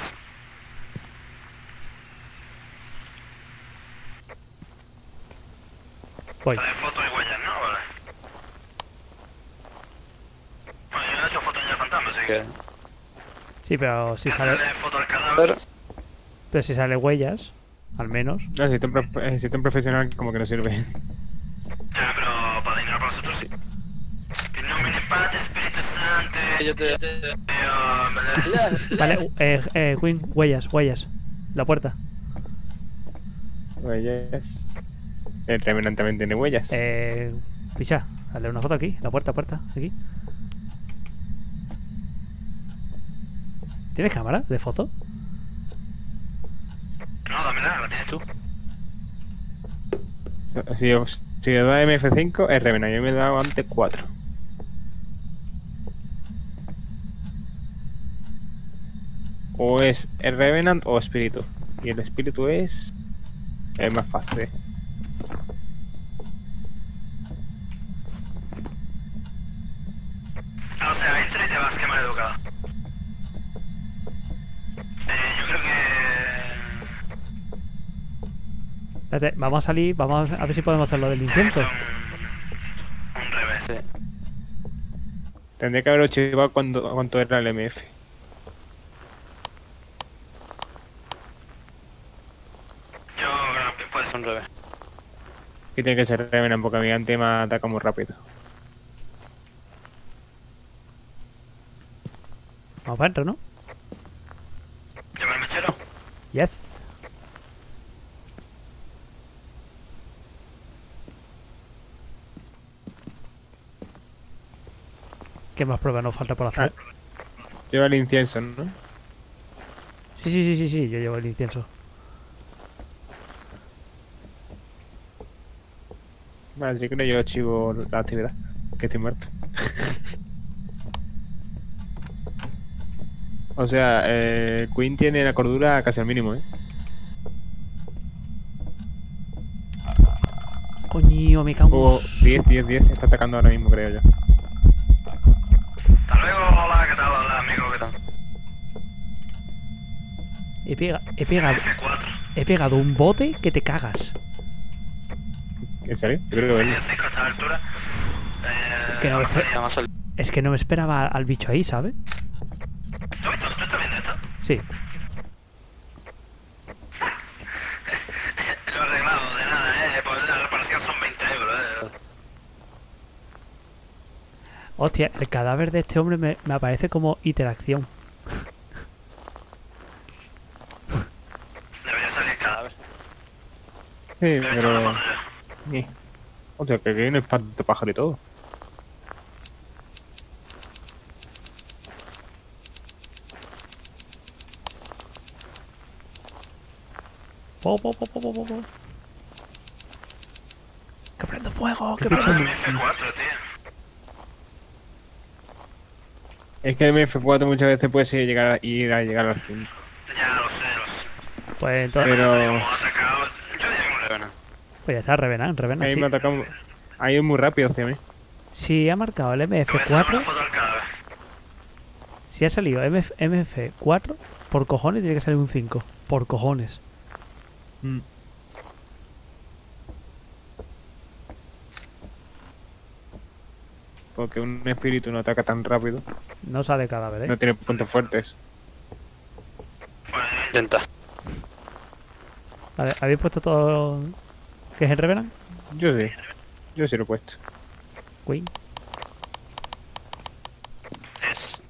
Voy. Sí, pero si sale... foto al cadáver. Pero si sale huellas, al menos. No, el sistema profesional como que no sirve. Ya, pero para dinero para vosotros sí. En nombre de Padre, Espíritu Santo... Yo te... Vale, Win, huellas. La puerta. Huellas... El Revenant también tiene huellas. Picha, dale una foto aquí. La puerta, aquí. ¿Tienes cámara de foto? No, dámela, la tienes tú. Si le da MF5 es Revenant, yo me he dado antes 4. O es el Revenant o espíritu. Y el espíritu es más fácil. O sea, entra y te vas, que mal educado. Yo creo que... Espérate, vamos a salir, vamos a ver si podemos hacer lo del incienso. Un revés. Tendría que haberlo chivado cuando era el MF. Yo creo que puede ser un revés. Aquí tiene que ser Revenant porque mi ante me ataca muy rápido. Vamos para adentro, ¿no? ¿Llevar el mechero? Yes. ¿Qué más pruebas nos falta por hacer? Lleva el incienso, ¿no? Sí, yo llevo el incienso. Vale, si creo yo archivo la actividad, que estoy muerto. O sea, Queen tiene la cordura casi al mínimo, ¿eh? Coño, me cago. 10, está atacando ahora mismo, creo yo. Hasta luego, hola, ¿qué tal? Hola, amigo, ¿qué tal? He pegado un bote que te cagas. ¿En serio? Yo creo que no me esperaba. Es que no me esperaba al bicho ahí, ¿sabes? ¿Tú estás viendo esto? Sí. Lo he arreglado de nada, ¿eh? La reparación son 20 €, ¿eh? Hostia, el cadáver de este hombre me aparece como interacción. Debería salir el cadáver. Sí, pero... Sí. O sea, que aquí hay un espanto pájaro y todo. ¡Que prendo fuego! ¡Que prendo fuego! Es que el MF4 muchas veces puede ser llegar al 5. Ya lo sé. Pues entonces... Pero... Pues ya está, revenan. Ahí me atacó. Ahí es muy rápido hacia mí. Sí, ha marcado el MF4. Si ha salido MF4, por cojones tiene que salir un 5. Por cojones. Mm. Porque un espíritu no ataca tan rápido. No sale cadáver, ¿eh? No tiene puntos fuertes. Bueno, intenta. Vale, ¿habéis puesto todo...? ¿Qué es el Revenant? Yo sí. Yo sí lo he puesto. Queen. Yes.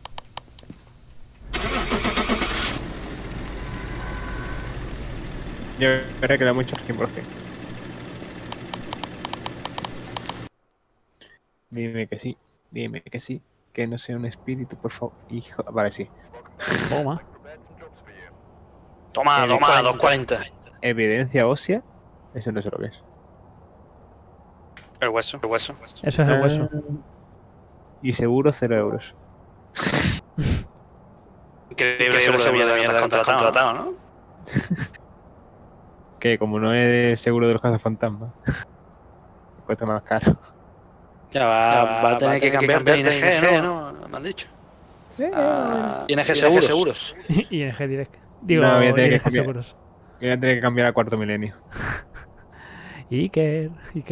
Yo veré que le hemos hecho al 100%. Dime que sí. Dime que sí. Que no sea un espíritu, por favor. Hijo... Vale, sí. Toma. Toma, 240. Evidencia ósea. Eso no sé lo que es. El hueso. Eso es el hueso. Y seguro 0 €. Increíble seguro de mierda contratado, ¿no? Que como no es seguro de los cazafantasmas, cuesta más caro. Ya va a tener que cambiarte a ING, ¿no? Me han dicho. ING Seguros. ING Direct. Digo, no, voy a tener que Seguros. Voy a tener que cambiar a Cuarto Milenio. Iker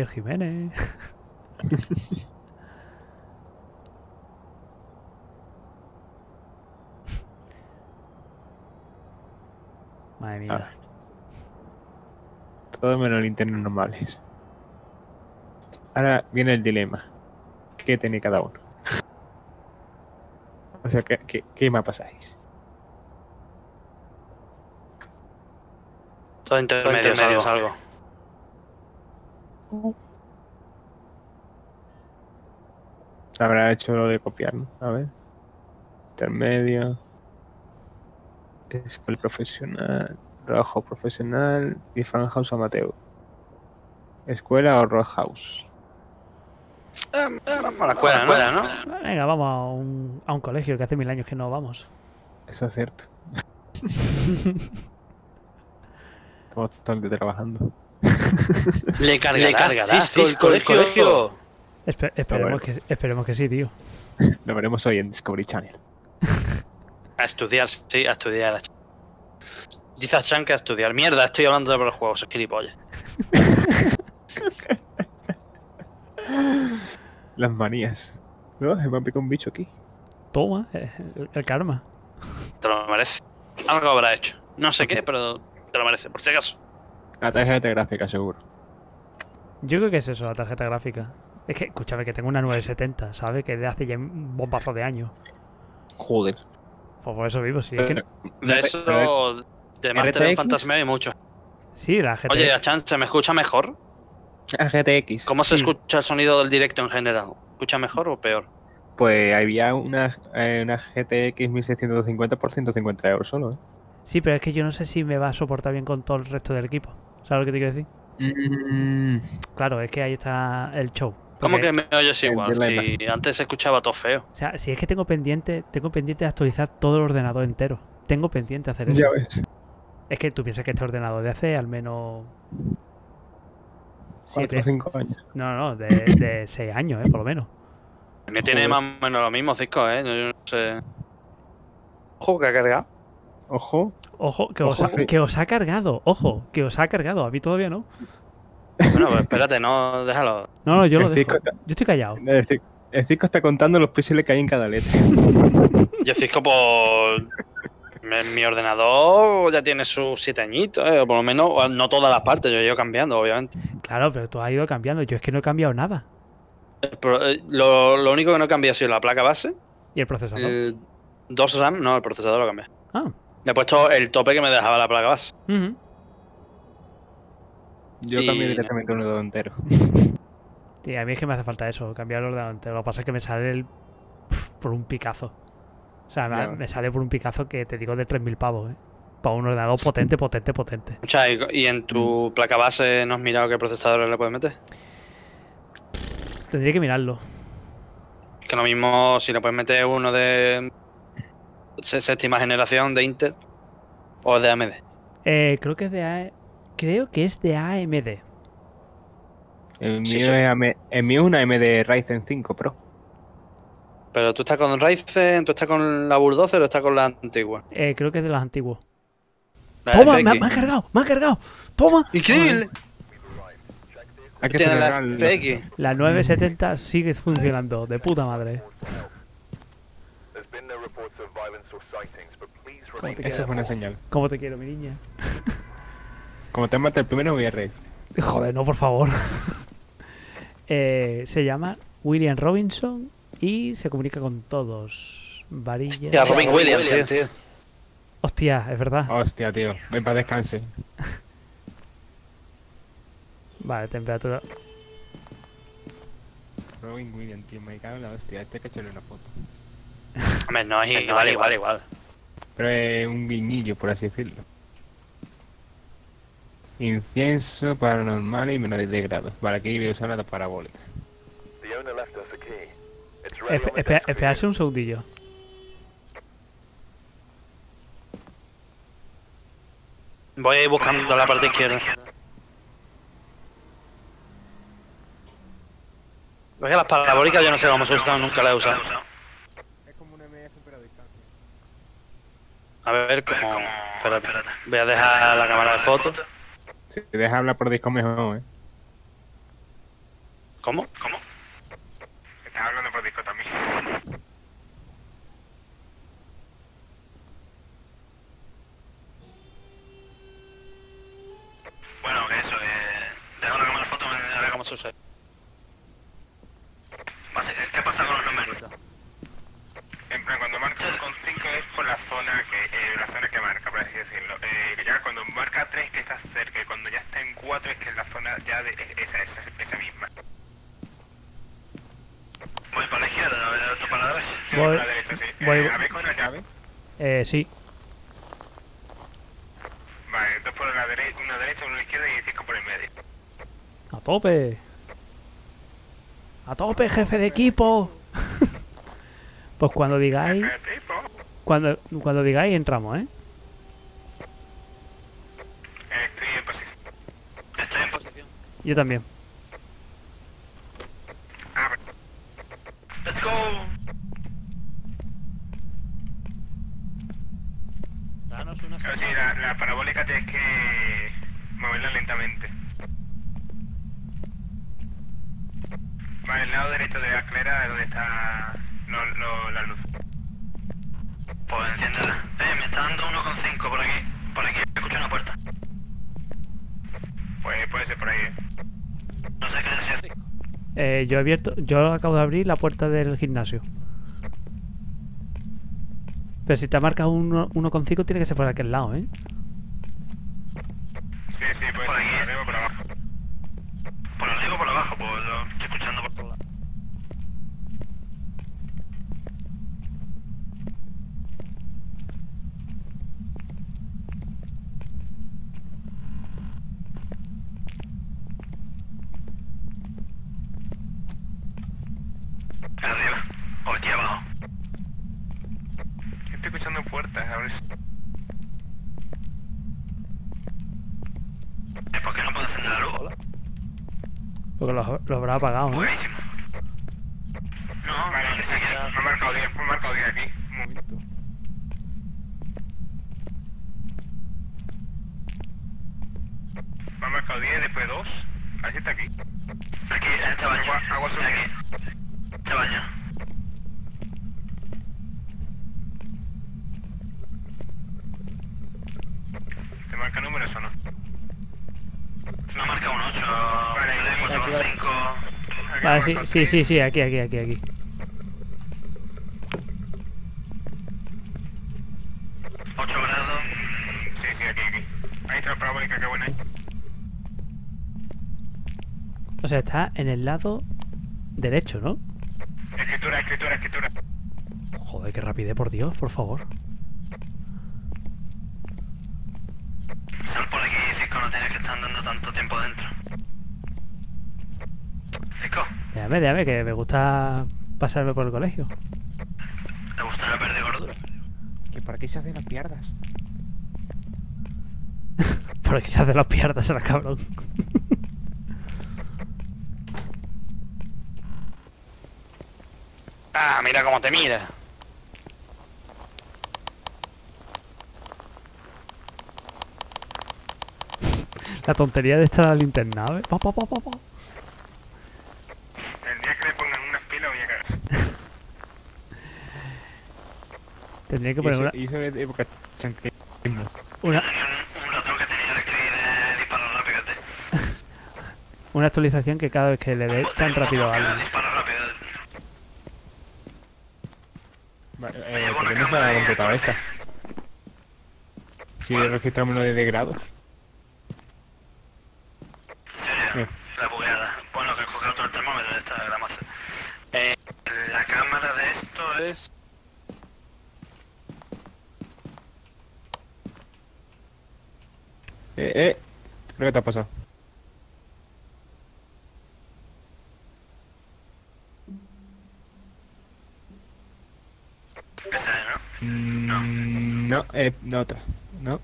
Jiménez. Madre mía. Ah. Todo menos linternas normales. Ahora viene el dilema. ¿Qué tiene cada uno? O sea, ¿qué me pasáis? Todo intermedio es algo. Habrá hecho lo de copiar, ¿no? A ver. Intermedio. Escuela profesional. Rojo profesional. Y Funhouse amateur. Escuela o Rock House. Vamos a la escuela, ¿no? Venga, vamos a un colegio que hace 1000 años que no vamos. Eso es cierto. Estamos totalmente trabajando. Le cargarás el colegio. Esperemos que sí, tío. Lo veremos hoy en Discovery Channel. A estudiar. Dice a Chan que a estudiar. Mierda, estoy hablando de los juegos, es gilipollas. Las manías. No, se me ha picado un bicho aquí. Toma, el karma. Te lo merece. Algo habrá hecho. No sé qué, pero te lo merece, por si acaso. La tarjeta gráfica, seguro. Yo creo que es eso, la tarjeta gráfica. Es que, escúchame, que tengo una 970, ¿sabes? Que de hace ya un bombazo de años. Joder. Pues por eso vivo, sí. Es que... De eso, de Master en Fantasmea hay mucho. Sí, la GTX. Oye, Achan, ¿se me escucha mejor? La GTX. ¿Cómo se escucha el sonido del directo en general? ¿Escucha mejor o peor? Pues había una GTX 1650 por 150 € solo, ¿eh? Sí, pero es que yo no sé si me va a soportar bien con todo el resto del equipo. ¿Sabes lo que te quiero decir? Claro, es que ahí está el show. ¿Cómo que me oyes igual? Si antes se escuchaba todo feo. O sea, si es que tengo pendiente de actualizar todo el ordenador entero. Tengo pendiente de hacer eso. Ya ves. Es que tú piensas que este ordenador de hace al menos... 4 o 5 años. No, de 6 años, por lo menos. Me tiene más o menos lo mismo, Cisco, ¿eh? Yo no sé... Ojo, que ha cargado. Ojo. Ojo, que os ha cargado. A mí todavía no. Bueno, pues espérate, no, déjalo. No, no, yo lo dejo. Yo estoy callado. El Cisco está contando los píxeles que hay en cada letra. Yo, Cisco, por... mi ordenador ya tiene sus 7 añitos, o por lo menos no todas las partes, yo he ido cambiando, obviamente. Claro, pero tú has ido cambiando, yo es que no he cambiado nada. Pero, lo único que no he cambiado ha sido la placa base. ¿Y el procesador? Dos RAM, no, el procesador lo cambié. Ah. Le he puesto el tope que me dejaba la placa base. Uh-huh. Yo cambié directamente un ordenador entero. Sí, a mí es que me hace falta eso, cambiar el ordenador entero. Lo que pasa es que me sale por un picazo. O sea, me sale por un picazo que te digo de 3.000 pavos, ¿eh? Para un ordenador potente, potente, potente. O sea, ¿y en tu placa base no has mirado qué procesadores le puedes meter? Tendría que mirarlo. Es que lo mismo si le puedes meter uno de 6ª generación de Intel o de AMD. Creo que es de AMD. Creo que es de AMD. El mío es una AMD Ryzen 5 Pro. Pero tú estás con Ryzen, tú estás con la Bulldozer o estás con la antigua. Creo que es de las antiguas. ¡Toma! ¡Me ha cargado! ¡Toma! ¡Increíble! Hay que celebrar la FX. La 970 sigue funcionando, de puta madre. Eso es una señal. ¿Cómo te quiero, mi niña? Como te mate el primero, voy a reír. Joder, no, por favor. Se llama William Robinson y se comunica con todos. Varilla. Ya, William, tío. Hostia, es verdad. Hostia, tío. Ven para descanse. Vale, temperatura. Robin William, tío. Me cago en la hostia. Este hay que echarle una foto. Hombre, no, es igual. Pero es un guiñillo, por así decirlo. Incienso, paranormal y menos 10 grados. Vale, aquí voy a usar la parabólica. Esperarse un segundillo. Voy buscando la parte izquierda. Lo que las parabólicas yo no sé cómo se usan, nunca las he usado. Es como una media super a distancia. A ver cómo... Espérate, voy a dejar la cámara de fotos. Si te dejas hablar por Discord mejor, ¿eh? ¿Cómo? Estás hablando por Discord también. Bueno, que eso, deja una cámara de foto a ver cómo sucede. ¿Qué pasa con los números? En plan, cuando marco con 5 es por la zona que marca, por así decirlo. Ya cuando marca 3 que está cerca y cuando ya está en 4 es que es la zona ya de esa misma. Voy para la izquierda, ¿no? ¿Para la derecha? Sí, para la derecha, sí. ¿A ver con la llave? Sí. Vale, 2 por la derecha, 1 derecha, 1 izquierda y 5 por el medio. ¡A tope! ¡A tope, jefe de equipo! Pues cuando digáis entramos, ¿eh? Estoy en posición. Yo también. Let's go. Danos una señal. Sí, la parabólica tienes que moverla lentamente. Vale, el lado derecho de la clera es donde está... la luz. Pues enciéndela. Me está dando 1,5 por aquí. Por aquí escucho una puerta. Pues puede ser por ahí, ¿eh? No sé qué decir. Yo acabo de abrir la puerta del gimnasio. Pero si te marcas 1,5 tiene que ser por aquel lado, ¿eh? Sí, puede por ser aquí. Por arriba o por abajo. Por arriba o por abajo, pues lo estoy escuchando por todos lados. Arriba, o aquí abajo. Estoy escuchando puertas, a ver. ¿Por qué no puedo encender la luz? Hola. Porque lo habrá apagado, ¿no? Buenísimo. No, vale, no, que se queda. Me ha marcado 10 aquí. Un momento. marcado 10, después 2. Así está aquí. Aquí, en este baño. Agua sobre aquí. Este baño. ¿Te marca números o no? No marca un 8. Vale, 4, 5. Vale, sí, aquí. O sea, está en el lado derecho, ¿no? Escritura. Joder, qué rapidez, por Dios, por favor. Sal por aquí, Cisco, no tienes que estar andando tanto tiempo dentro. Cisco. Déjame, que me gusta pasarme por el colegio. ¿Te gusta la perder gordura? Que por aquí se hacen las pierdas. Por aquí se hacen las pierdas, se la cabrón. Ah, mira cómo te mira. La tontería de esta linterna, ¿eh? Pa. El día que le pongan unas pilas voy a cagar. Tendría que poner una... Y eso es época chanquismo. Una... Una actualización que cada vez que le dé tan rápido a alguien. ¿Por qué no se ha completado esta? Si registramos lo de degrados. ¿En serio? La bugueada. Bueno, que coge otro termómetro de esta gramaza. La cámara de esto es... Creo que te ha pasado. No, otra. No.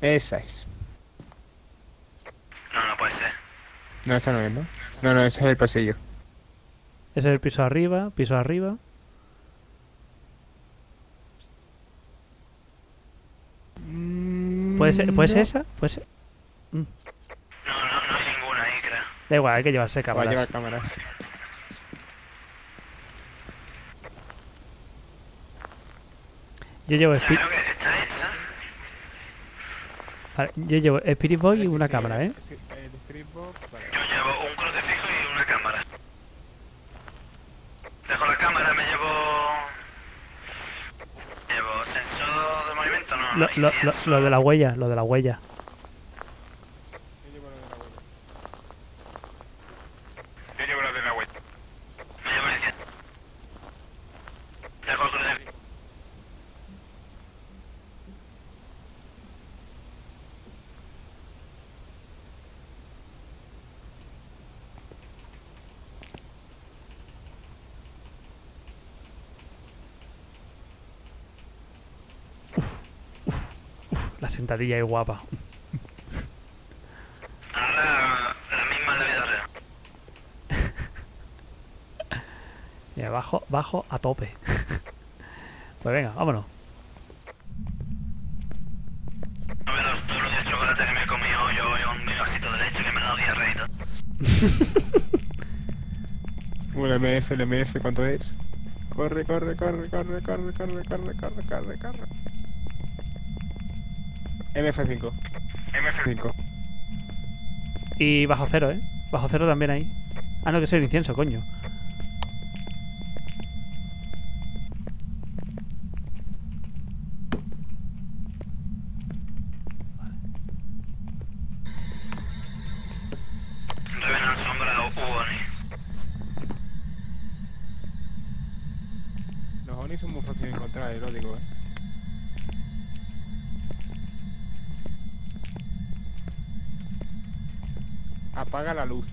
Esa es. No puede ser. No, esa no es, ¿no? No, ese es el pasillo. Ese es el piso arriba. ¿Puede ser esa? ¿Puede ser? No hay ninguna ahí, creo. Da igual, hay que llevarse cámaras. Va a llevar cámaras. Yo llevo Spirit... Vale, yo llevo Spirit Box y una cámara, ¿eh? Sí, el Spirit Box... Vale. Yo llevo un crucifijo y una cámara. Dejo la cámara, me llevo... Llevo sensor de movimiento, no... Lo de la huella, Yo llevo lo de la huella. Me llevo el 10. Dejo el crucifijo. Sentadilla y guapa. Ahora la misma en la vida real. Mira, bajo a tope. Pues venga, vámonos. No me dos duros de chocolate que me he comido yo y un vasito de leche que me ha dado diarreíta. Un MF, el MF, ¿cuánto es? Corre. MF5. Y bajo cero, ¿eh? Bajo cero también ahí. Ah, no, que soy el incienso, coño. Los OVNIs son muy fáciles de encontrar, lo digo, ¿eh? Apaga la luz.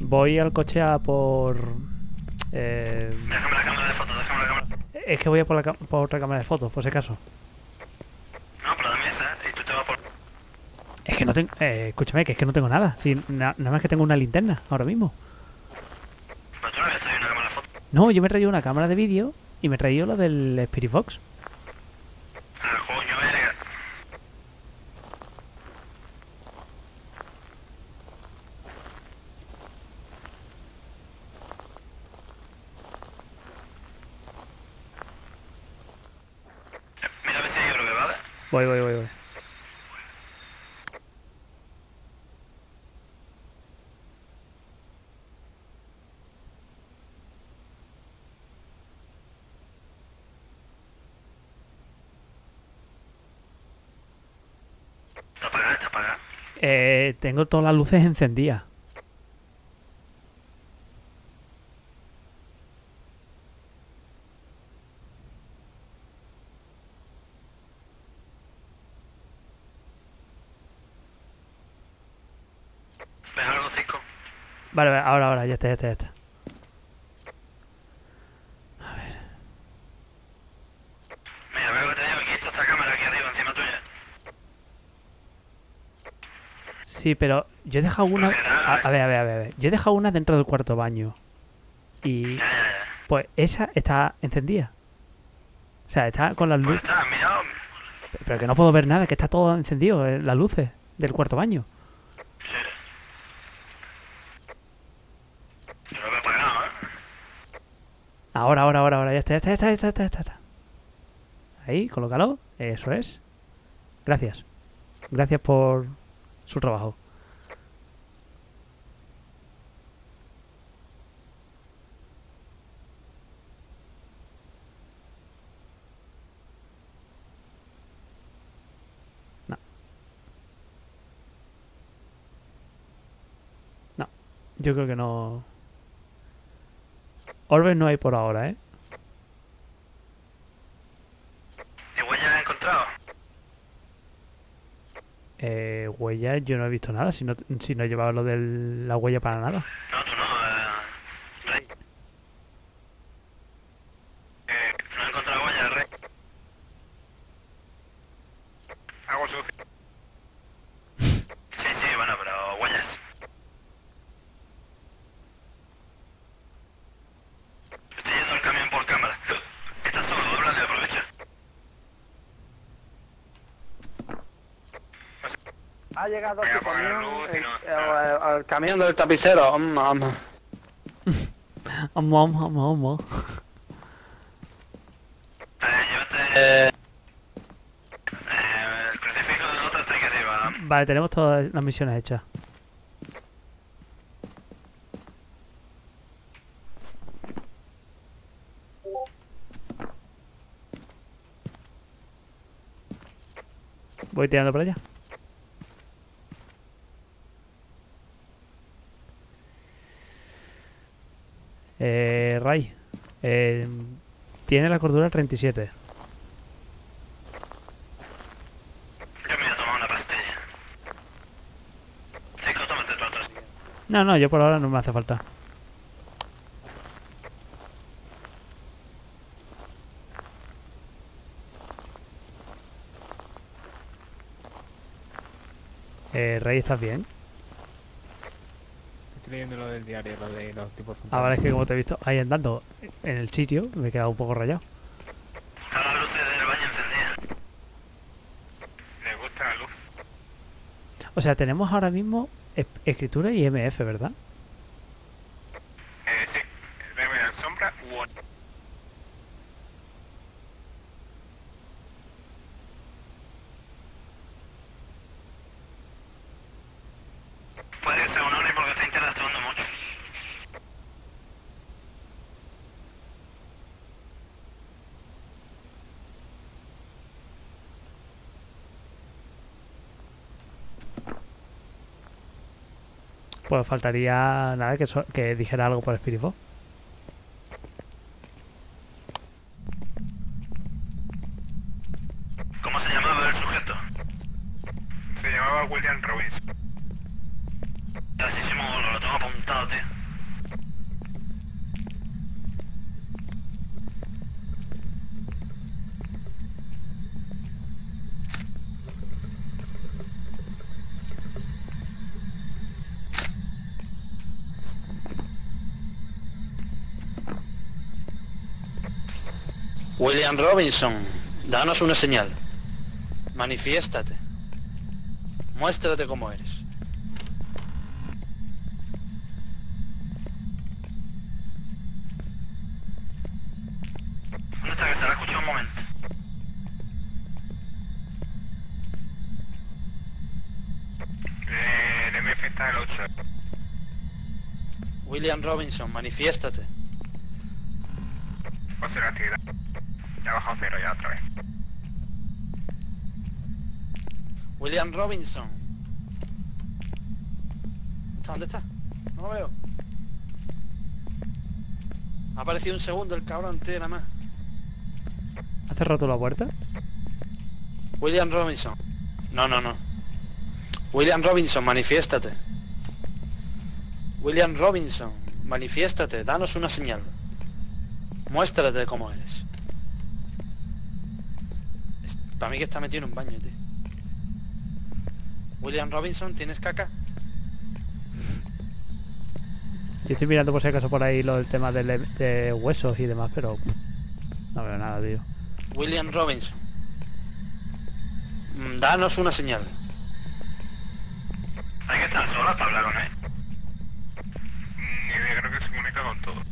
Voy al coche a por... Déjame la cámara de fotos, Es que voy a por otra cámara de fotos, por si acaso. No, pero dame esa, y tú te vas por... Es que no tengo... escúchame, que es que no tengo nada. Sí, nada más que tengo una linterna, ahora mismo. Pero tú no habías traído una cámara de fotos. No, yo me he traído una cámara de vídeo y me he traído lo del Spirit Box. Voy. ¿Está apagada? Tengo todas las luces encendidas. Vale, ahora, ya está. A ver. Mira, veo que te digo aquí, está esta cámara aquí arriba, encima tuya. Sí, pero yo he dejado una... A ver. Yo he dejado una dentro del cuarto baño. Y... pues esa está encendida. O sea, está con las luces... Pues está, mira. Pero que no puedo ver nada, que está todo encendido, las luces del cuarto baño. Ahora, ya está. Ahí, colócalo. Eso es. Gracias. Gracias por su trabajo. No. Yo creo que no... Orbes no hay por ahora, ¿eh? ¿Y huellas has encontrado? Huellas yo no he visto nada, si no he llevado lo de la huella para nada. No, tú no, Rey. No he encontrado huellas, Rey. Hago sucio. Sí, bueno, pero huellas. Ha llegado a su camión, luz, al camión del tapicero. Vamos. El crucifijo del otro está aquí arriba. Vale, tenemos todas las misiones hechas. Voy tirando para allá. Ray, tiene la cordura 37. Yo me voy a tomar una pastilla. Chico, tómate tú atrás. No, yo por ahora no me hace falta. Ray, ¿estás bien? Estoy leyendo lo del diario, lo de los tipos fantasmas. Ahora es que como te he visto ahí andando en el sitio, me he quedado un poco rayado. Está la luz del baño encendida. Me gusta la luz. O sea, tenemos ahora mismo escritura y MF, ¿verdad? Sí. Debe la sombra u otro. Puede ser un hombre porque está interactuando mucho. Pues faltaría nada que dijera algo por el espíritu. ¿Cómo se llamaba el sujeto? Se llamaba William Robinson. Así se mueve, lo tengo apuntado, tío. William Robinson, danos una señal. Manifiéstate. Muéstrate cómo eres. ¿Dónde está? Que se la escuchó un momento. El MF está en el 8. William Robinson, manifiéstate. Voy a hacer actividad. Ya ha bajado cero ya otra vez. William Robinson. ¿Dónde está? No lo veo. Ha aparecido un segundo el cabrón, tío, nada más. ¿Has cerrado la puerta? William Robinson. No, no, no. William Robinson, manifiéstate. William Robinson, manifiéstate. Danos una señal. Muéstrate cómo eres. Para mí que está metido en un baño, tío. William Robinson, ¿tienes caca? Yo estoy mirando por si acaso por ahí lo del tema de huesos y demás, pero no veo nada, tío. William Robinson, danos una señal. Hay que estar sola para hablar con él. Ni idea, creo que se comunica con todo.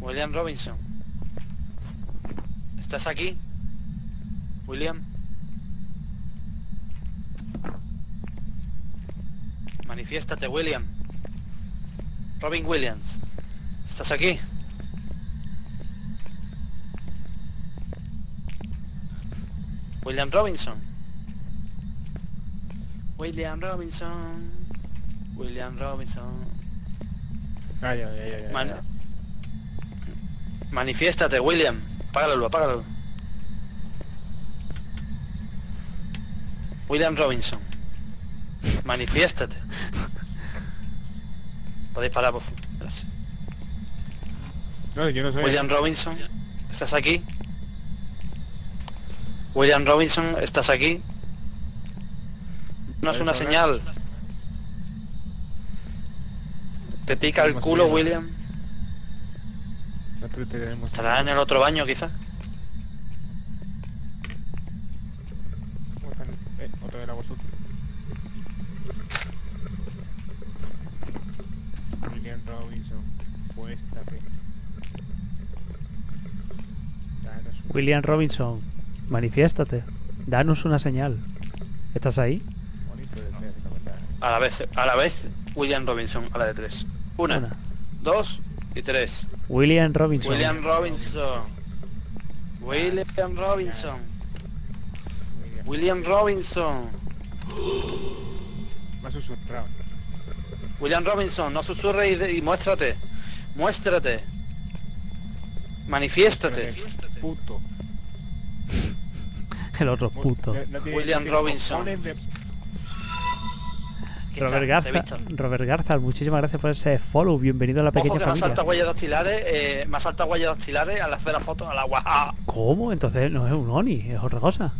William Robinson, ¿estás aquí? William, manifiéstate, William. Robin Williams, ¿estás aquí? William Robinson. William Robinson. William Robinson. Ay, ay, ay, ay, ay. Manifiéstate, William. Apágalo, apágalo. William Robinson. Manifiéstate. Podéis parar, por favor. Gracias. No, yo no soy... William Robinson, ¿estás aquí? William Robinson, ¿estás aquí? No es una señal. ¿Te pica el culo, William? ¿Estará en el otro baño, quizás? Otra vez la voz sucia. William Robinson, muéstrate. William Robinson, manifiéstate. Danos una señal. ¿Estás ahí? A la vez, William Robinson, a la de tres. Una, dos y tres. William Robinson. William Robinson. William Robinson. William Robinson. Me ha susurrado. William Robinson, no susurres y muéstrate. Muéstrate. Manifiéstate. Puto. El otro puto. William Robinson. Robert Garzal, muchísimas gracias por ese follow. Bienvenido a la pequeña familia. Más altas huellas dactilares al hacer la foto a la guaja. ¿Cómo? Entonces no es un Oni, es otra cosa.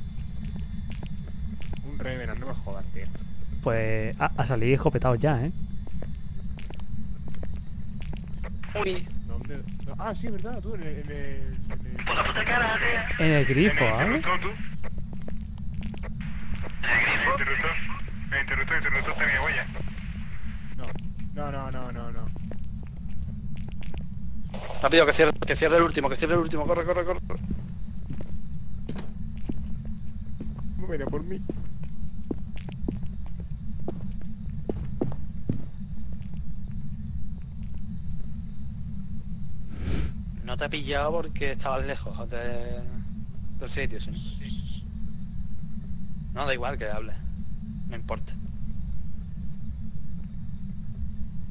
Un Revenant, no me jodas, tío. Pues a salir escopetados ya, ¿eh? Uy. ¿Dónde? Ah, sí, verdad, tú en el... Por la puta cara, tío. En el grifo, ¿eh? ¿En el grifo? El interruptor tenía huella. No. Rápido, que cierre el último, corre. No venga por mí. No te he pillado porque estabas lejos del sitio, ¿sí? No, da igual que hable. No importa.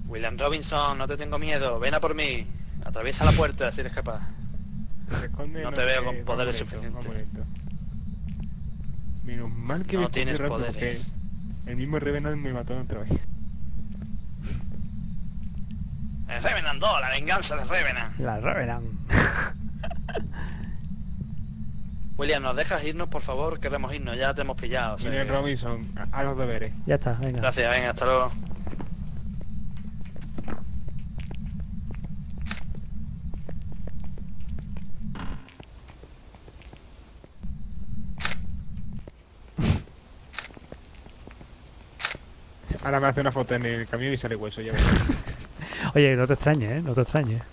William Robinson, no te tengo miedo. Ven a por mí. Atraviesa la puerta si eres capaz. No te veo con poderes suficientes. Menos mal que no tienes poderes. El mismo Revenant me mató otra vez. El Revenant 2, la venganza de Revenant. La Revenant. William, ¿nos dejas irnos, por favor? Queremos irnos, ya te hemos pillado. O sea, William Robinson, a los deberes. Ya está, venga. Gracias, venga, hasta luego. Ahora me hace una foto en el camión y sale hueso. Ya. Oye, no te extrañes, ¿eh? No te extrañes.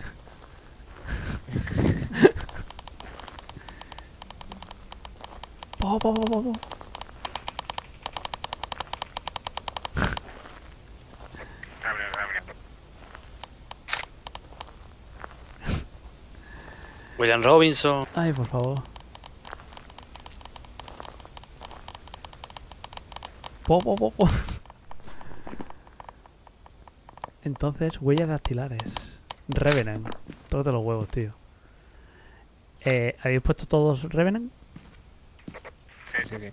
William Robinson. Ay, por favor. Entonces, huellas dactilares. Revenant. Todos los huevos, tío. ¿Habéis puesto todos Revenant? Sí, sí, sí.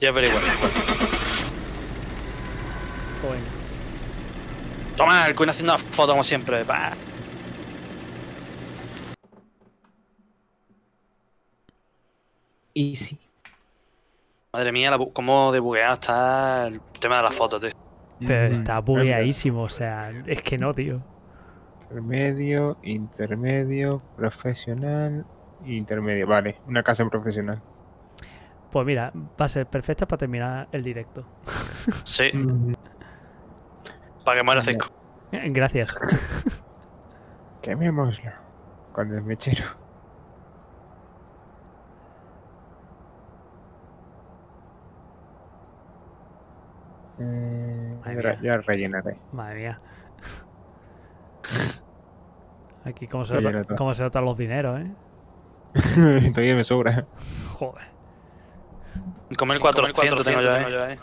Ya averiguaré. Bueno. Toma, el Queen haciendo una foto como siempre. Bah. Easy. Madre mía, cómo debugueado está el tema de las fotos, tío. Pero está bugueadísimo, o sea, es que no, tío. Intermedio, intermedio, profesional, intermedio. Vale, una casa en profesional. Pues mira, va a ser perfecta para terminar el directo. Sí. Para que muera 5. Gracias. Quemémoslo con el mechero. Ya rellenaré. Madre mía. Aquí cómo se notan los dineros, ¿eh? Todavía me sobra. Joder. Comer 400 tengo yo, ¿eh?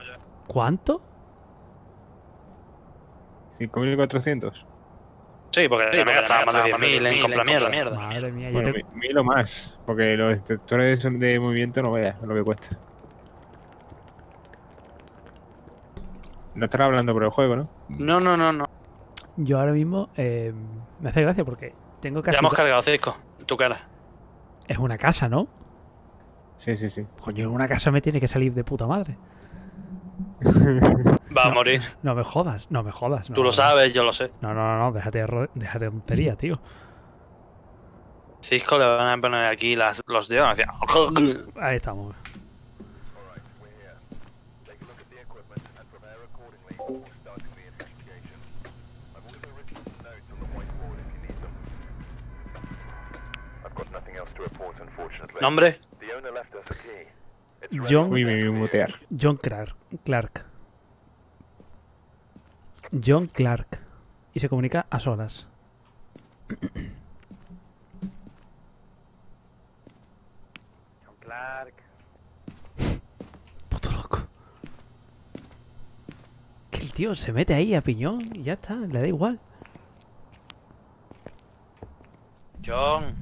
¿Cuánto? 5.400. Sí, porque la mega estaba más de 10.000 en compra mierda. Madre mía, bueno, 1.000 o más. Porque los detectores de movimiento no veas lo que cuesta. No estará hablando por el juego, ¿no? No, no, no, no. Yo ahora mismo me hace gracia porque tengo casi... Ya hemos cargado 5 en tu cara. Es una casa, ¿no? Sí, sí, sí. Coño, en una casa me tiene que salir de puta madre. Va a morir. No me jodas, no me jodas. No, tú lo sabes, yo lo sé. No, no, no, déjate de tontería, tío. Cisco le van a poner aquí los dedos. Ahí estamos. ¿Nombre? John Clark. John Clark. Y se comunica a solas. John Clark. Puto loco. Que el tío se mete ahí a piñón y ya está, le da igual. John.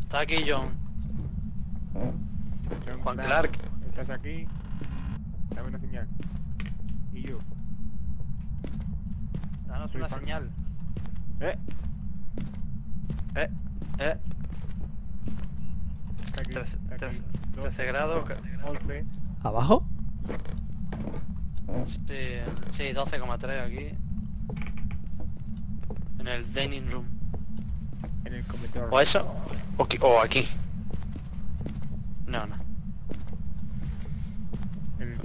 Está aquí, John. Juan Clark. Estás aquí. Dame una señal. Y yo. Danos una señal. Está aquí, 13 grados. 11. ¿Abajo? Sí, 12,3 aquí. En el dining room. En el comedor. O eso. O aquí. No, no.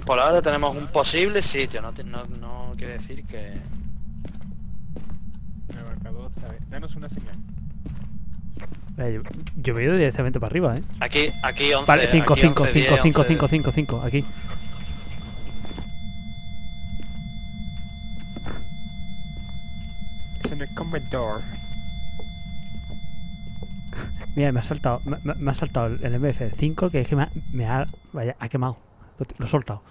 Por ahora tenemos un posible sitio, no quiere decir que... Me marcado otra vez. Danos una señal. Yo me he ido directamente para arriba, ¿eh? Aquí 11. Vale, 5, aquí. Es en el comedor. Mira, me ha saltado el MF5 que es que me ha quemado. Lo he soltado.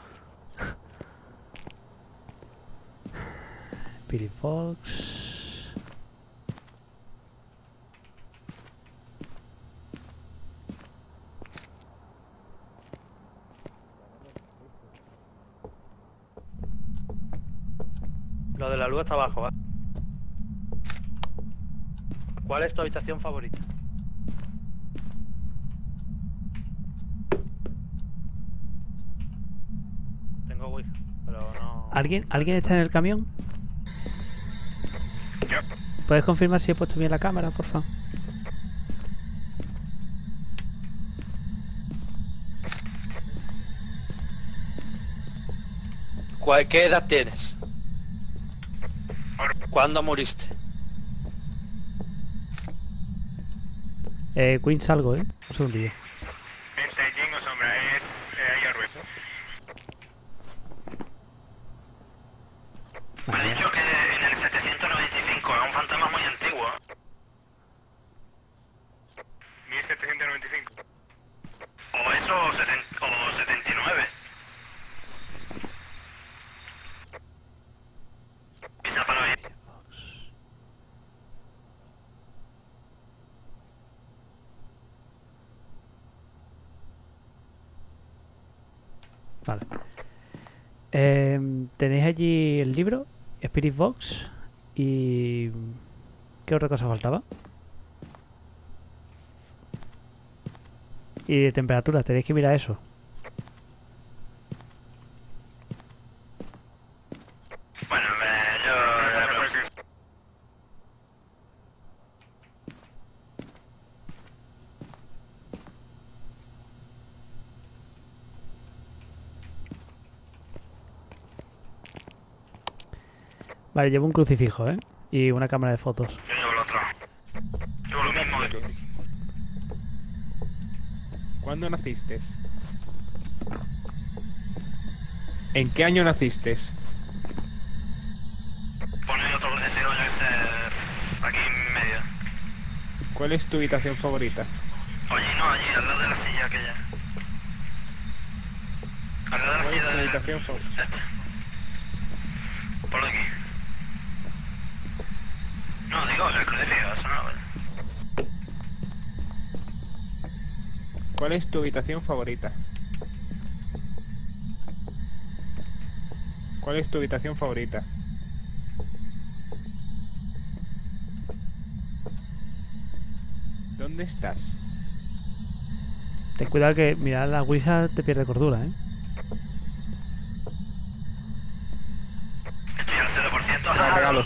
Spirit Box. Lo de la luz está abajo, ¿eh? ¿Cuál es tu habitación favorita? ¿Alguien está en el camión? Yo. ¿Puedes confirmar si he puesto bien la cámara, por favor? ¿Qué edad tienes? ¿Cuándo moriste? Queen, salgo, un segundillo. Este Jing o sombra, es ahí al hueso. Me ha dicho que en el 795, es un fantasma muy antiguo. 1795. O eso o 79. Pisa para hoy. Vale. Tenéis allí el libro, Spirit Box y... ¿Qué otra cosa faltaba? Y de temperaturas, tenéis que mirar eso. Bueno, yo... Vale, llevo un crucifijo, ¿eh? Y una cámara de fotos. Yo llevo el otro. Llevo lo mismo de todos. ¿Cuándo naciste? ¿En qué año naciste? Poner otro crucifijo, yo que sé, aquí en medio. ¿Cuál es tu habitación favorita? Oye, no, allí, al lado de la silla aquella. Al lado de la silla. ¿Cuál es tu habitación favorita? Por aquí. No, digo, el crucifijo, eso no, vale. ¿Cuál es tu habitación favorita? ¿Cuál es tu habitación favorita? ¿Dónde estás? Ten cuidado que mirar la Ouija te pierde cordura, ¿eh? Estoy al 0%. ¡Ah, regalo!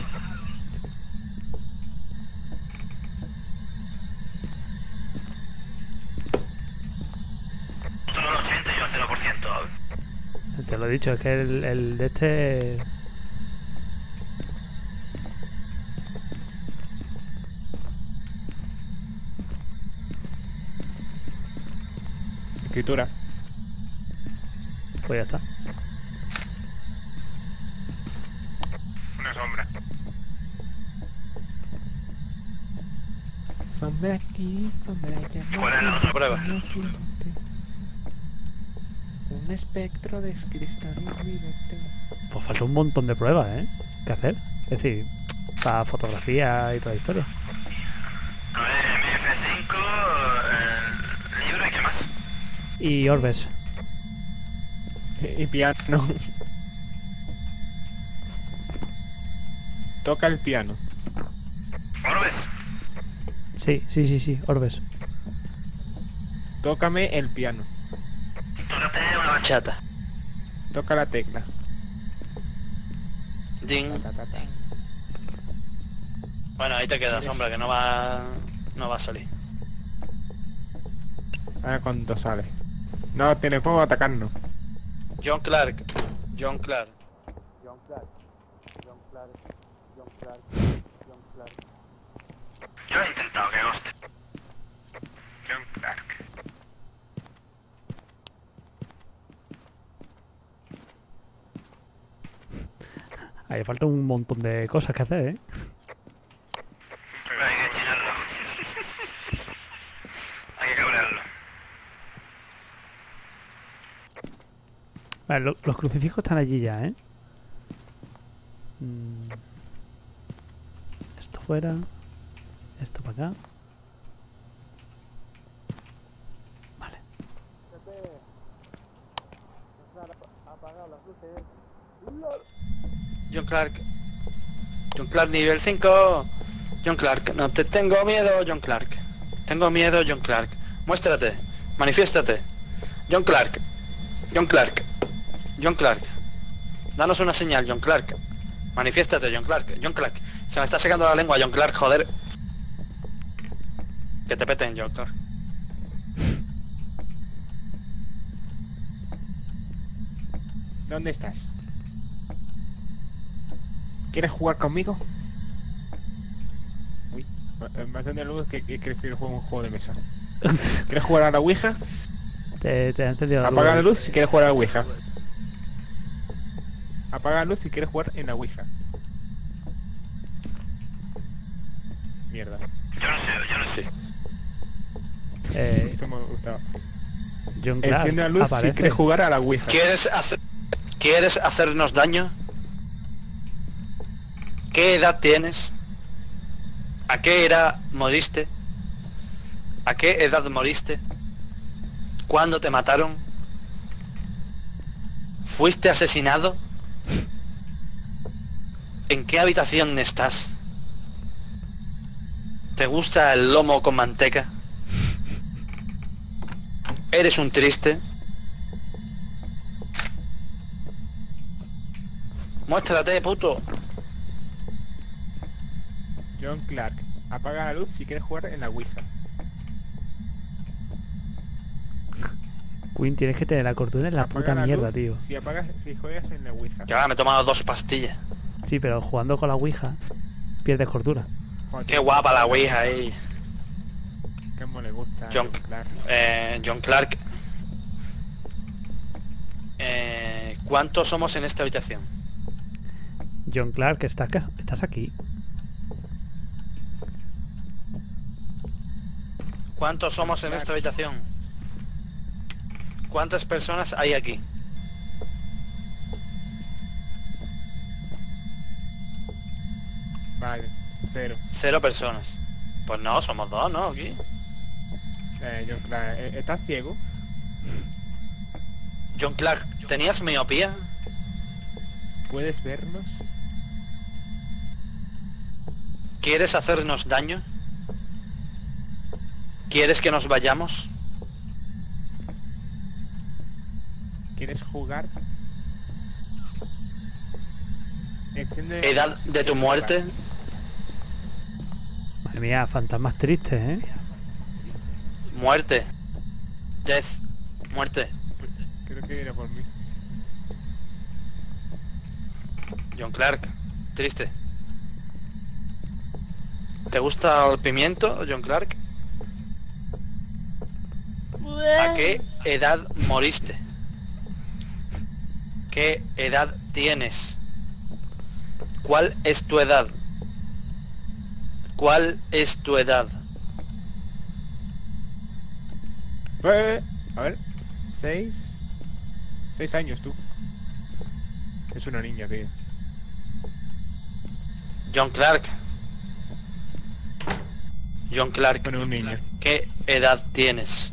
Te lo he dicho, es que el de este... Escritura. Pues ya está. Una sombra. Sombra aquí, sombra allá. ¿Cuál es la otra prueba? Un espectro de cristal violeta. Pues falta un montón de pruebas, ¿eh? ¿Qué hacer? Es decir, para fotografía y toda la historia. A ver, MF5, libro y qué más. Y orbes. Y piano. Toca el piano. ¿Orbes? Sí, sí, sí, sí, orbes. Tócame el piano. Chata. Toca la tecla. Ding. Bueno, ahí te queda, sombra, que no va a salir. A ver cuánto sale. No, tiene fuego a atacarnos. John Clark. John Clark. John Clark. John Clark. John Clark. John Clark. Yo lo he intentado, que hostia. John Clark. Ahí falta un montón de cosas que hacer, ¿eh? Pero hay que chillarlo. Hay que cabrearlo. Vale, los crucifijos están allí ya, ¿eh? Esto fuera. Esto para acá. Vale. Apagado las luces. John Clark. John Clark nivel 5. John Clark, no te tengo miedo, John Clark. Tengo miedo, John Clark. Muéstrate, manifiéstate. John Clark. John Clark. John Clark. Danos una señal, John Clark. Manifiéstate, John Clark. John Clark. Se me está secando la lengua, John Clark, joder. Que te peten, John Clark. ¿Dónde estás? ¿Quieres jugar conmigo? Uy, me ha entendido algo que prefiero jugar un juego de mesa. ¿Quieres jugar a la Ouija? Te ha entendido. Apaga la luz si quieres jugar a la Ouija. Apaga la luz si quieres jugar en la Ouija. Mierda. Yo no sé. Eso me ha gustado. John Clark, enciende la luz si quieres jugar a la Ouija. ¿Quieres hacernos daño? ¿Qué edad tienes? ¿A qué edad moriste? ¿A qué edad moriste? ¿Cuándo te mataron? ¿Fuiste asesinado? ¿En qué habitación estás? ¿Te gusta el lomo con manteca? ¿Eres un triste? ¡Muéstrate, puto! John Clark, apaga la luz si quieres jugar en la Ouija. Quinn, tienes que tener la cordura en la puta mierda, tío. Si juegas en la Ouija. Que ahora me he tomado 2 pastillas. Sí, pero jugando con la Ouija pierdes cordura. Joder, qué guapa la Ouija ahí. ¿Cómo le gusta John Clark? John Clark. ¿Cuántos somos en esta habitación? John Clark, estás aquí. ¿Cuántos somos en esta habitación? ¿Cuántas personas hay aquí? Vale, 0. 0 personas. Pues no, somos 2, ¿no? Aquí. John Clark, ¿estás ciego? John Clark, ¿tenías miopía? ¿Puedes vernos? ¿Quieres hacernos daño? ¿Quieres que nos vayamos? ¿Quieres jugar? ¿Edad de tu muerte? Madre mía, fantasmas tristes, ¿eh? Muerte. Death. Muerte. Creo que era por mí. John Clark, triste. ¿Te gusta el pimiento, John Clark? ¿A qué edad moriste? ¿Qué edad tienes? ¿Cuál es tu edad? ¿Cuál es tu edad? A ver, 6 años tú. Es una niña, tío. John Clark. John Clark, bueno, un niño. ¿Qué edad tienes?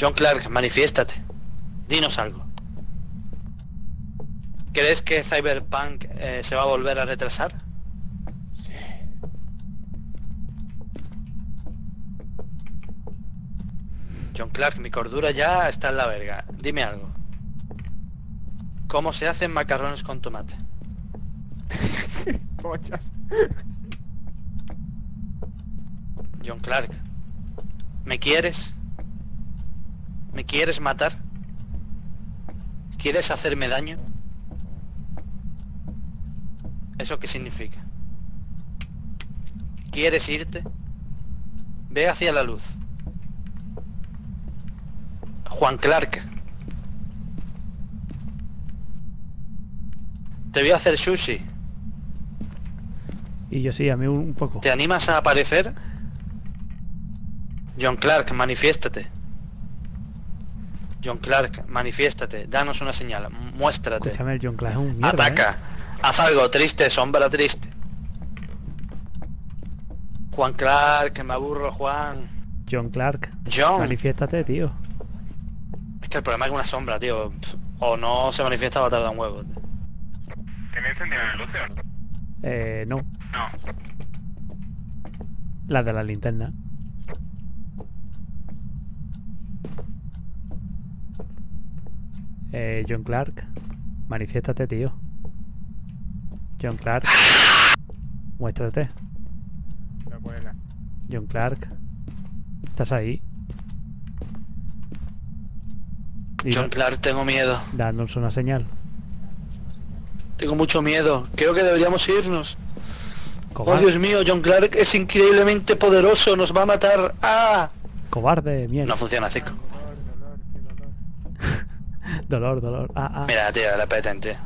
John Clark, manifiéstate. Dinos algo. ¿Crees que Cyberpunk se va a volver a retrasar? Sí. John Clark, mi cordura ya está en la verga. Dime algo. ¿Cómo se hacen macarrones con tomate? Pochas. John Clark, ¿me quieres? ¿Me quieres matar? ¿Quieres hacerme daño? ¿Eso qué significa? ¿Quieres irte? Ve hacia la luz. Juan Clark. Te voy a hacer sushi. Y yo sí, a mí un poco. ¿Te animas a aparecer? John Clark, manifiéstate. John Clark, manifiéstate, danos una señal, muéstrate. Escúchame, John Clark es un mierda, ataca, haz algo, triste, sombra triste. Juan Clark, que me aburro, Juan. John Clark, John, manifiéstate, tío. Es que el problema es que una sombra, tío. O no se manifiesta o va a tardar un huevo. ¿Tenéis encendido las luces o no? No. No. Las de la linterna. John Clark, manifiéstate, tío. John Clark, muéstrate. John Clark, ¿estás ahí? John Clark, tengo miedo. Danos una señal. Tengo mucho miedo. Creo que deberíamos irnos. Cobarde. Oh, Dios mío, John Clark es increíblemente poderoso. Nos va a matar. ¡Ah! Cobarde, mierda. No funciona, Zico. Dolor, dolor. Ah, ah. Mira, tío, la patente.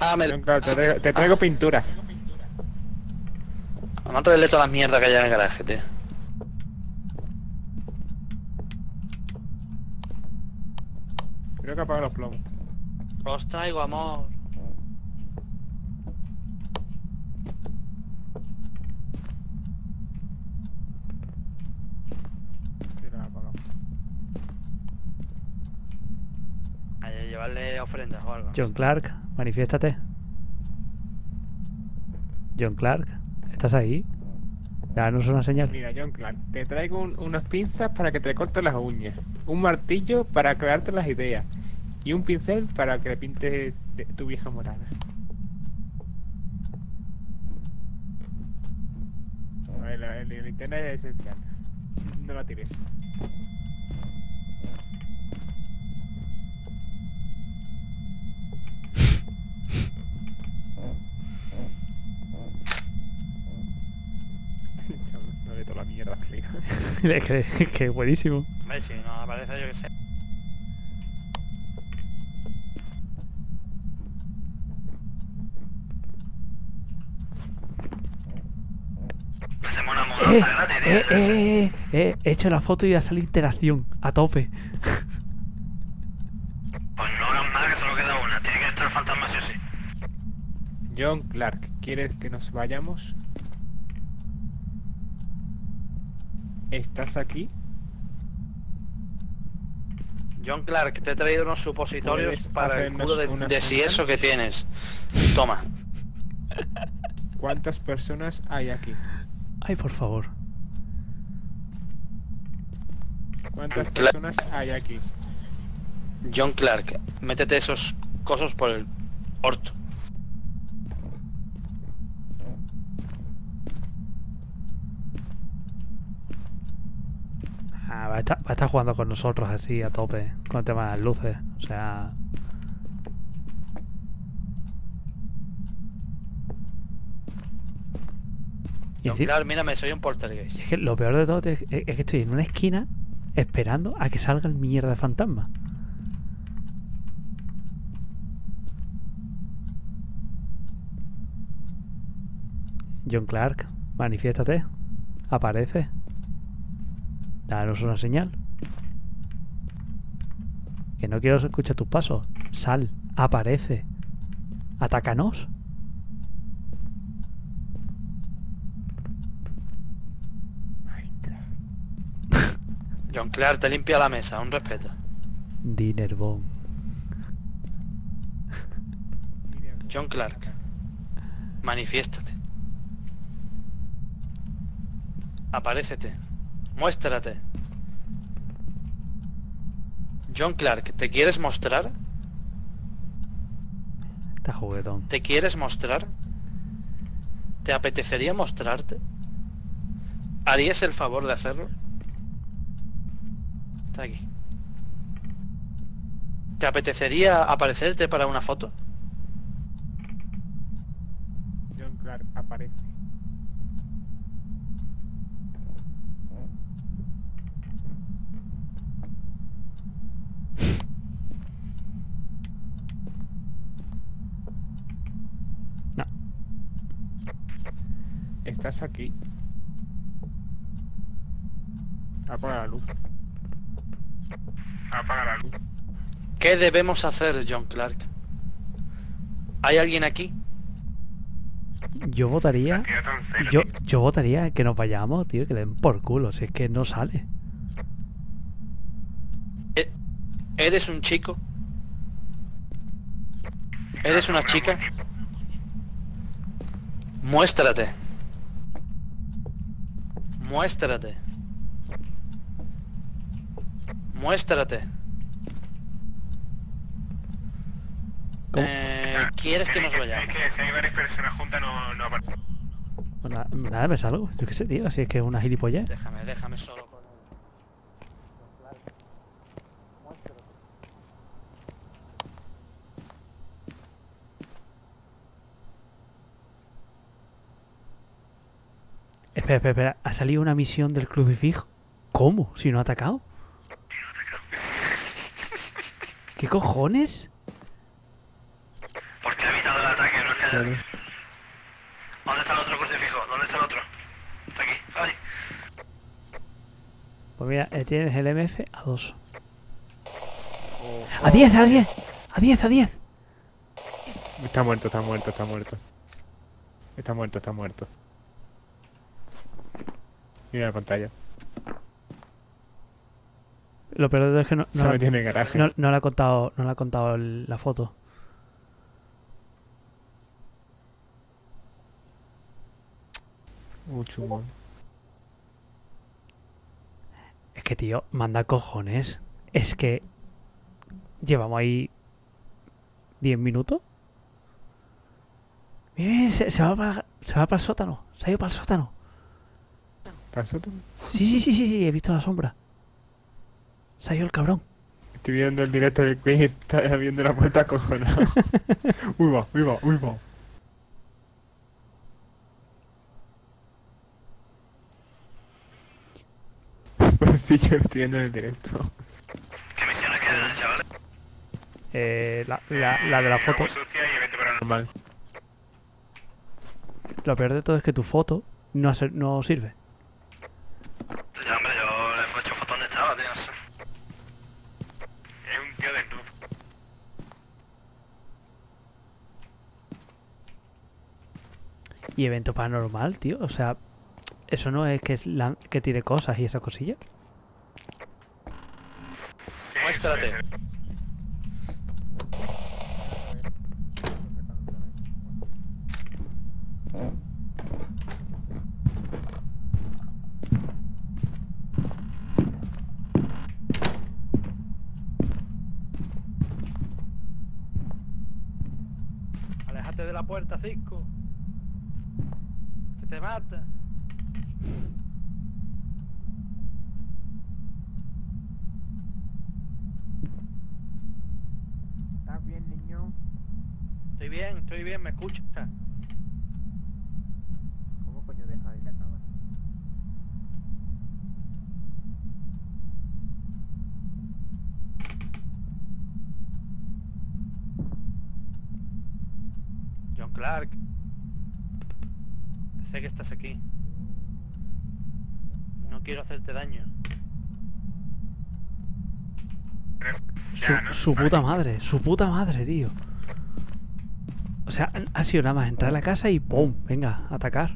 Ah, me... John Clark, te traigo pintura. Vamos a traerle todas las mierdas que hay en el garaje, tío. Creo que apaga los plomos. Os traigo amor. Hay que llevarle ofrendas o algo. John Clark, manifiéstate. John Clark, ¿estás ahí? Danos una señal. Mira, John Clark, te traigo unas pinzas para que te cortes las uñas, un martillo para crearte las ideas y un pincel para que le pintes tu vieja morada. El linterna es esencial. No la tires. No le toda la mierda, tío. Es que es buenísimo. Hombre, si no aparece, yo que sé. He hecho la foto y ya sale interacción, a tope. Pues no hagan más, que solo queda una. Tiene que estar el fantasma, sí o sí. John Clark, ¿quieres que nos vayamos? ¿Estás aquí? John Clark, te he traído unos supositorios para el culo de si eso que tienes. Toma. ¿Cuántas personas hay aquí? Ay, por favor. ¿Cuántas personas hay aquí? John Clark, métete esos cosos por el orto. Ah, va a estar jugando con nosotros así a tope, con el tema de las luces, o sea... Claro, mírame, soy un poltergeist. Es que lo peor de todo es que estoy en una esquina esperando a que salga el mierda de fantasma. John Clark, manifiéstate. Aparece. Danos una señal. Que no quiero escuchar tus pasos. Sal, aparece. Atácanos. John Clark, te limpia la mesa, un respeto. Dinerbón. John Clark, manifiéstate. Aparécete. Muéstrate. John Clark, ¿te quieres mostrar? Está juguetón. ¿Te quieres mostrar? ¿Te apetecería mostrarte? ¿Harías el favor de hacerlo? Aquí. ¿Te apetecería aparecerte para una foto? John Clark, aparece. No. ¿Estás aquí? Apaga la luz. Apaga la luz. ¿Qué debemos hacer, John Clark? ¿Hay alguien aquí? Yo votaría... Yo votaría que nos vayamos, tío, que le den por culo, si es que no sale. ¿Eres un chico? ¿Eres una chica? Muéstrate. Muéstrate. Muéstrate. ¿Quieres que nos vayamos? Es que si hay varias personas juntas no aparece. Bueno, nada, me salgo. Yo qué sé, tío, si es que es una gilipollez. Déjame solo con... Espera, espera, espera. ¿Ha salido una misión del crucifijo? ¿Cómo? ¿Si no ha atacado? ¿Qué cojones? Porque ha evitado el ataque, no es que haya... Claro. ¿Dónde está el otro crucifijo? ¿Dónde está el otro? Está aquí. ¡Ay! Pues mira, tienes el MF a 2. ¡A 10, a 10! ¡A 10, a 10! Está muerto, está muerto, está muerto. Está muerto, está muerto. Mira la pantalla. Lo peor es que no la ha contado, no le ha contado la foto. Muy chungo. Es que, tío, manda cojones. Es que llevamos ahí 10 minutos. Miren, se va para el sótano. Se ha ido para el sótano. ¿Para el sótano? Sí, sí, sí, sí, sí, he visto la sombra. Se ha ido el cabrón. Estoy viendo el directo del Queen y está viendo la puerta cojonada. Uy, va, uy, va, uy, va. Pobrecillo, estoy viendo en el directo. ¿Qué misiones quedan, chavales? La de la foto. Normal. Lo peor de todo es que tu foto no sirve. Ya, hombre, yo le he hecho foto donde estaba, tío. No sé. Es un tío del club. ¿Y evento paranormal, tío? O sea, eso no es que tire cosas y esas cosillas. Sí, muéstrate. Sí. Aléjate de la puerta, Cisco. Que te mata. ¿Estás bien, niño? Estoy bien, me escuchas. John Clark, sé que estás aquí. No quiero hacerte daño. Su puta madre, tío. O sea, ha sido nada más entrar a la casa y ¡pum! Venga, atacar.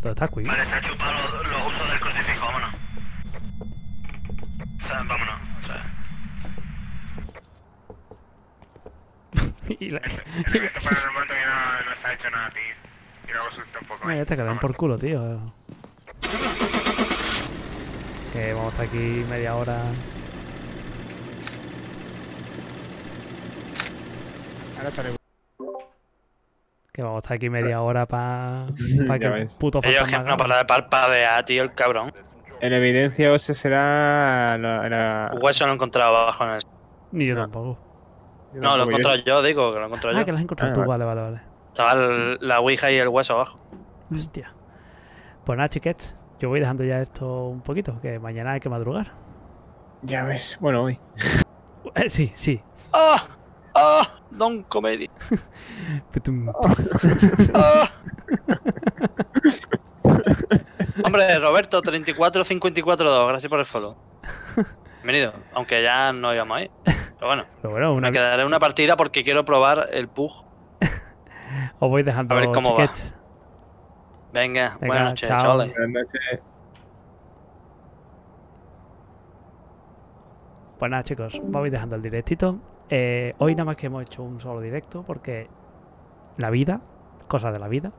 Pero está cuidado. Vale, se ha chupado los usos del crucifijo, vámonos. O sea, vámonos, o sea. El evento paranormal todavía no se ha hecho nada, tío. Y luego suelta un poco. Ya te quedan por culo, tío. Que vamos a estar aquí media hora. Ahora sale. Que vamos a estar aquí media hora para que el puto fantasma. Ellos no para de parpadear, tío, el cabrón. En evidencia OSE será... Hueso no he encontrado abajo en el... Ni yo tampoco. No, lo he encontrado yo, digo, que lo he encontrado yo. Ah, que lo has encontrado tú, vale, vale, vale. Estaba la Ouija y el hueso abajo. Hostia. Pues nada, chiquets, yo voy dejando ya esto un poquito, que mañana hay que madrugar. Ya ves, bueno, hoy. Sí, sí. ¡Ah! ¡Ah! Don Comedy. Hombre, Roberto, 34542, gracias por el follow. Bienvenido, aunque ya no íbamos ahí. Pero bueno, me quedaré una partida porque quiero probar el Pug. Os voy dejando. A ver cómo chiquets. Va. Venga, buenas noches, chavales. Buenas noches. Pues nada, chicos, voy dejando el directito. Hoy nada más que hemos hecho un solo directo porque la vida, cosas de la vida.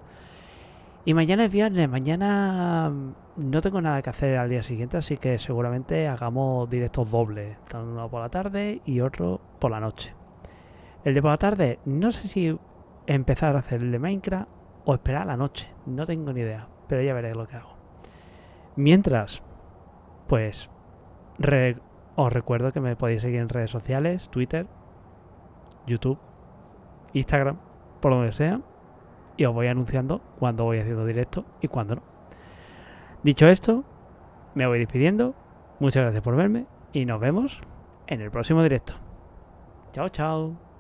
Y mañana es viernes, mañana no tengo nada que hacer al día siguiente, así que seguramente hagamos directos dobles, uno por la tarde y otro por la noche. El de por la tarde, no sé si empezar a hacer el de Minecraft o esperar a la noche, no tengo ni idea, pero ya veré lo que hago. Mientras, pues os recuerdo que me podéis seguir en redes sociales, Twitter, YouTube, Instagram, por donde sea. y os voy anunciando cuando voy haciendo directo y cuando no. Dicho esto, me voy despidiendo. Muchas gracias por verme y nos vemos en el próximo directo. Chao, chao.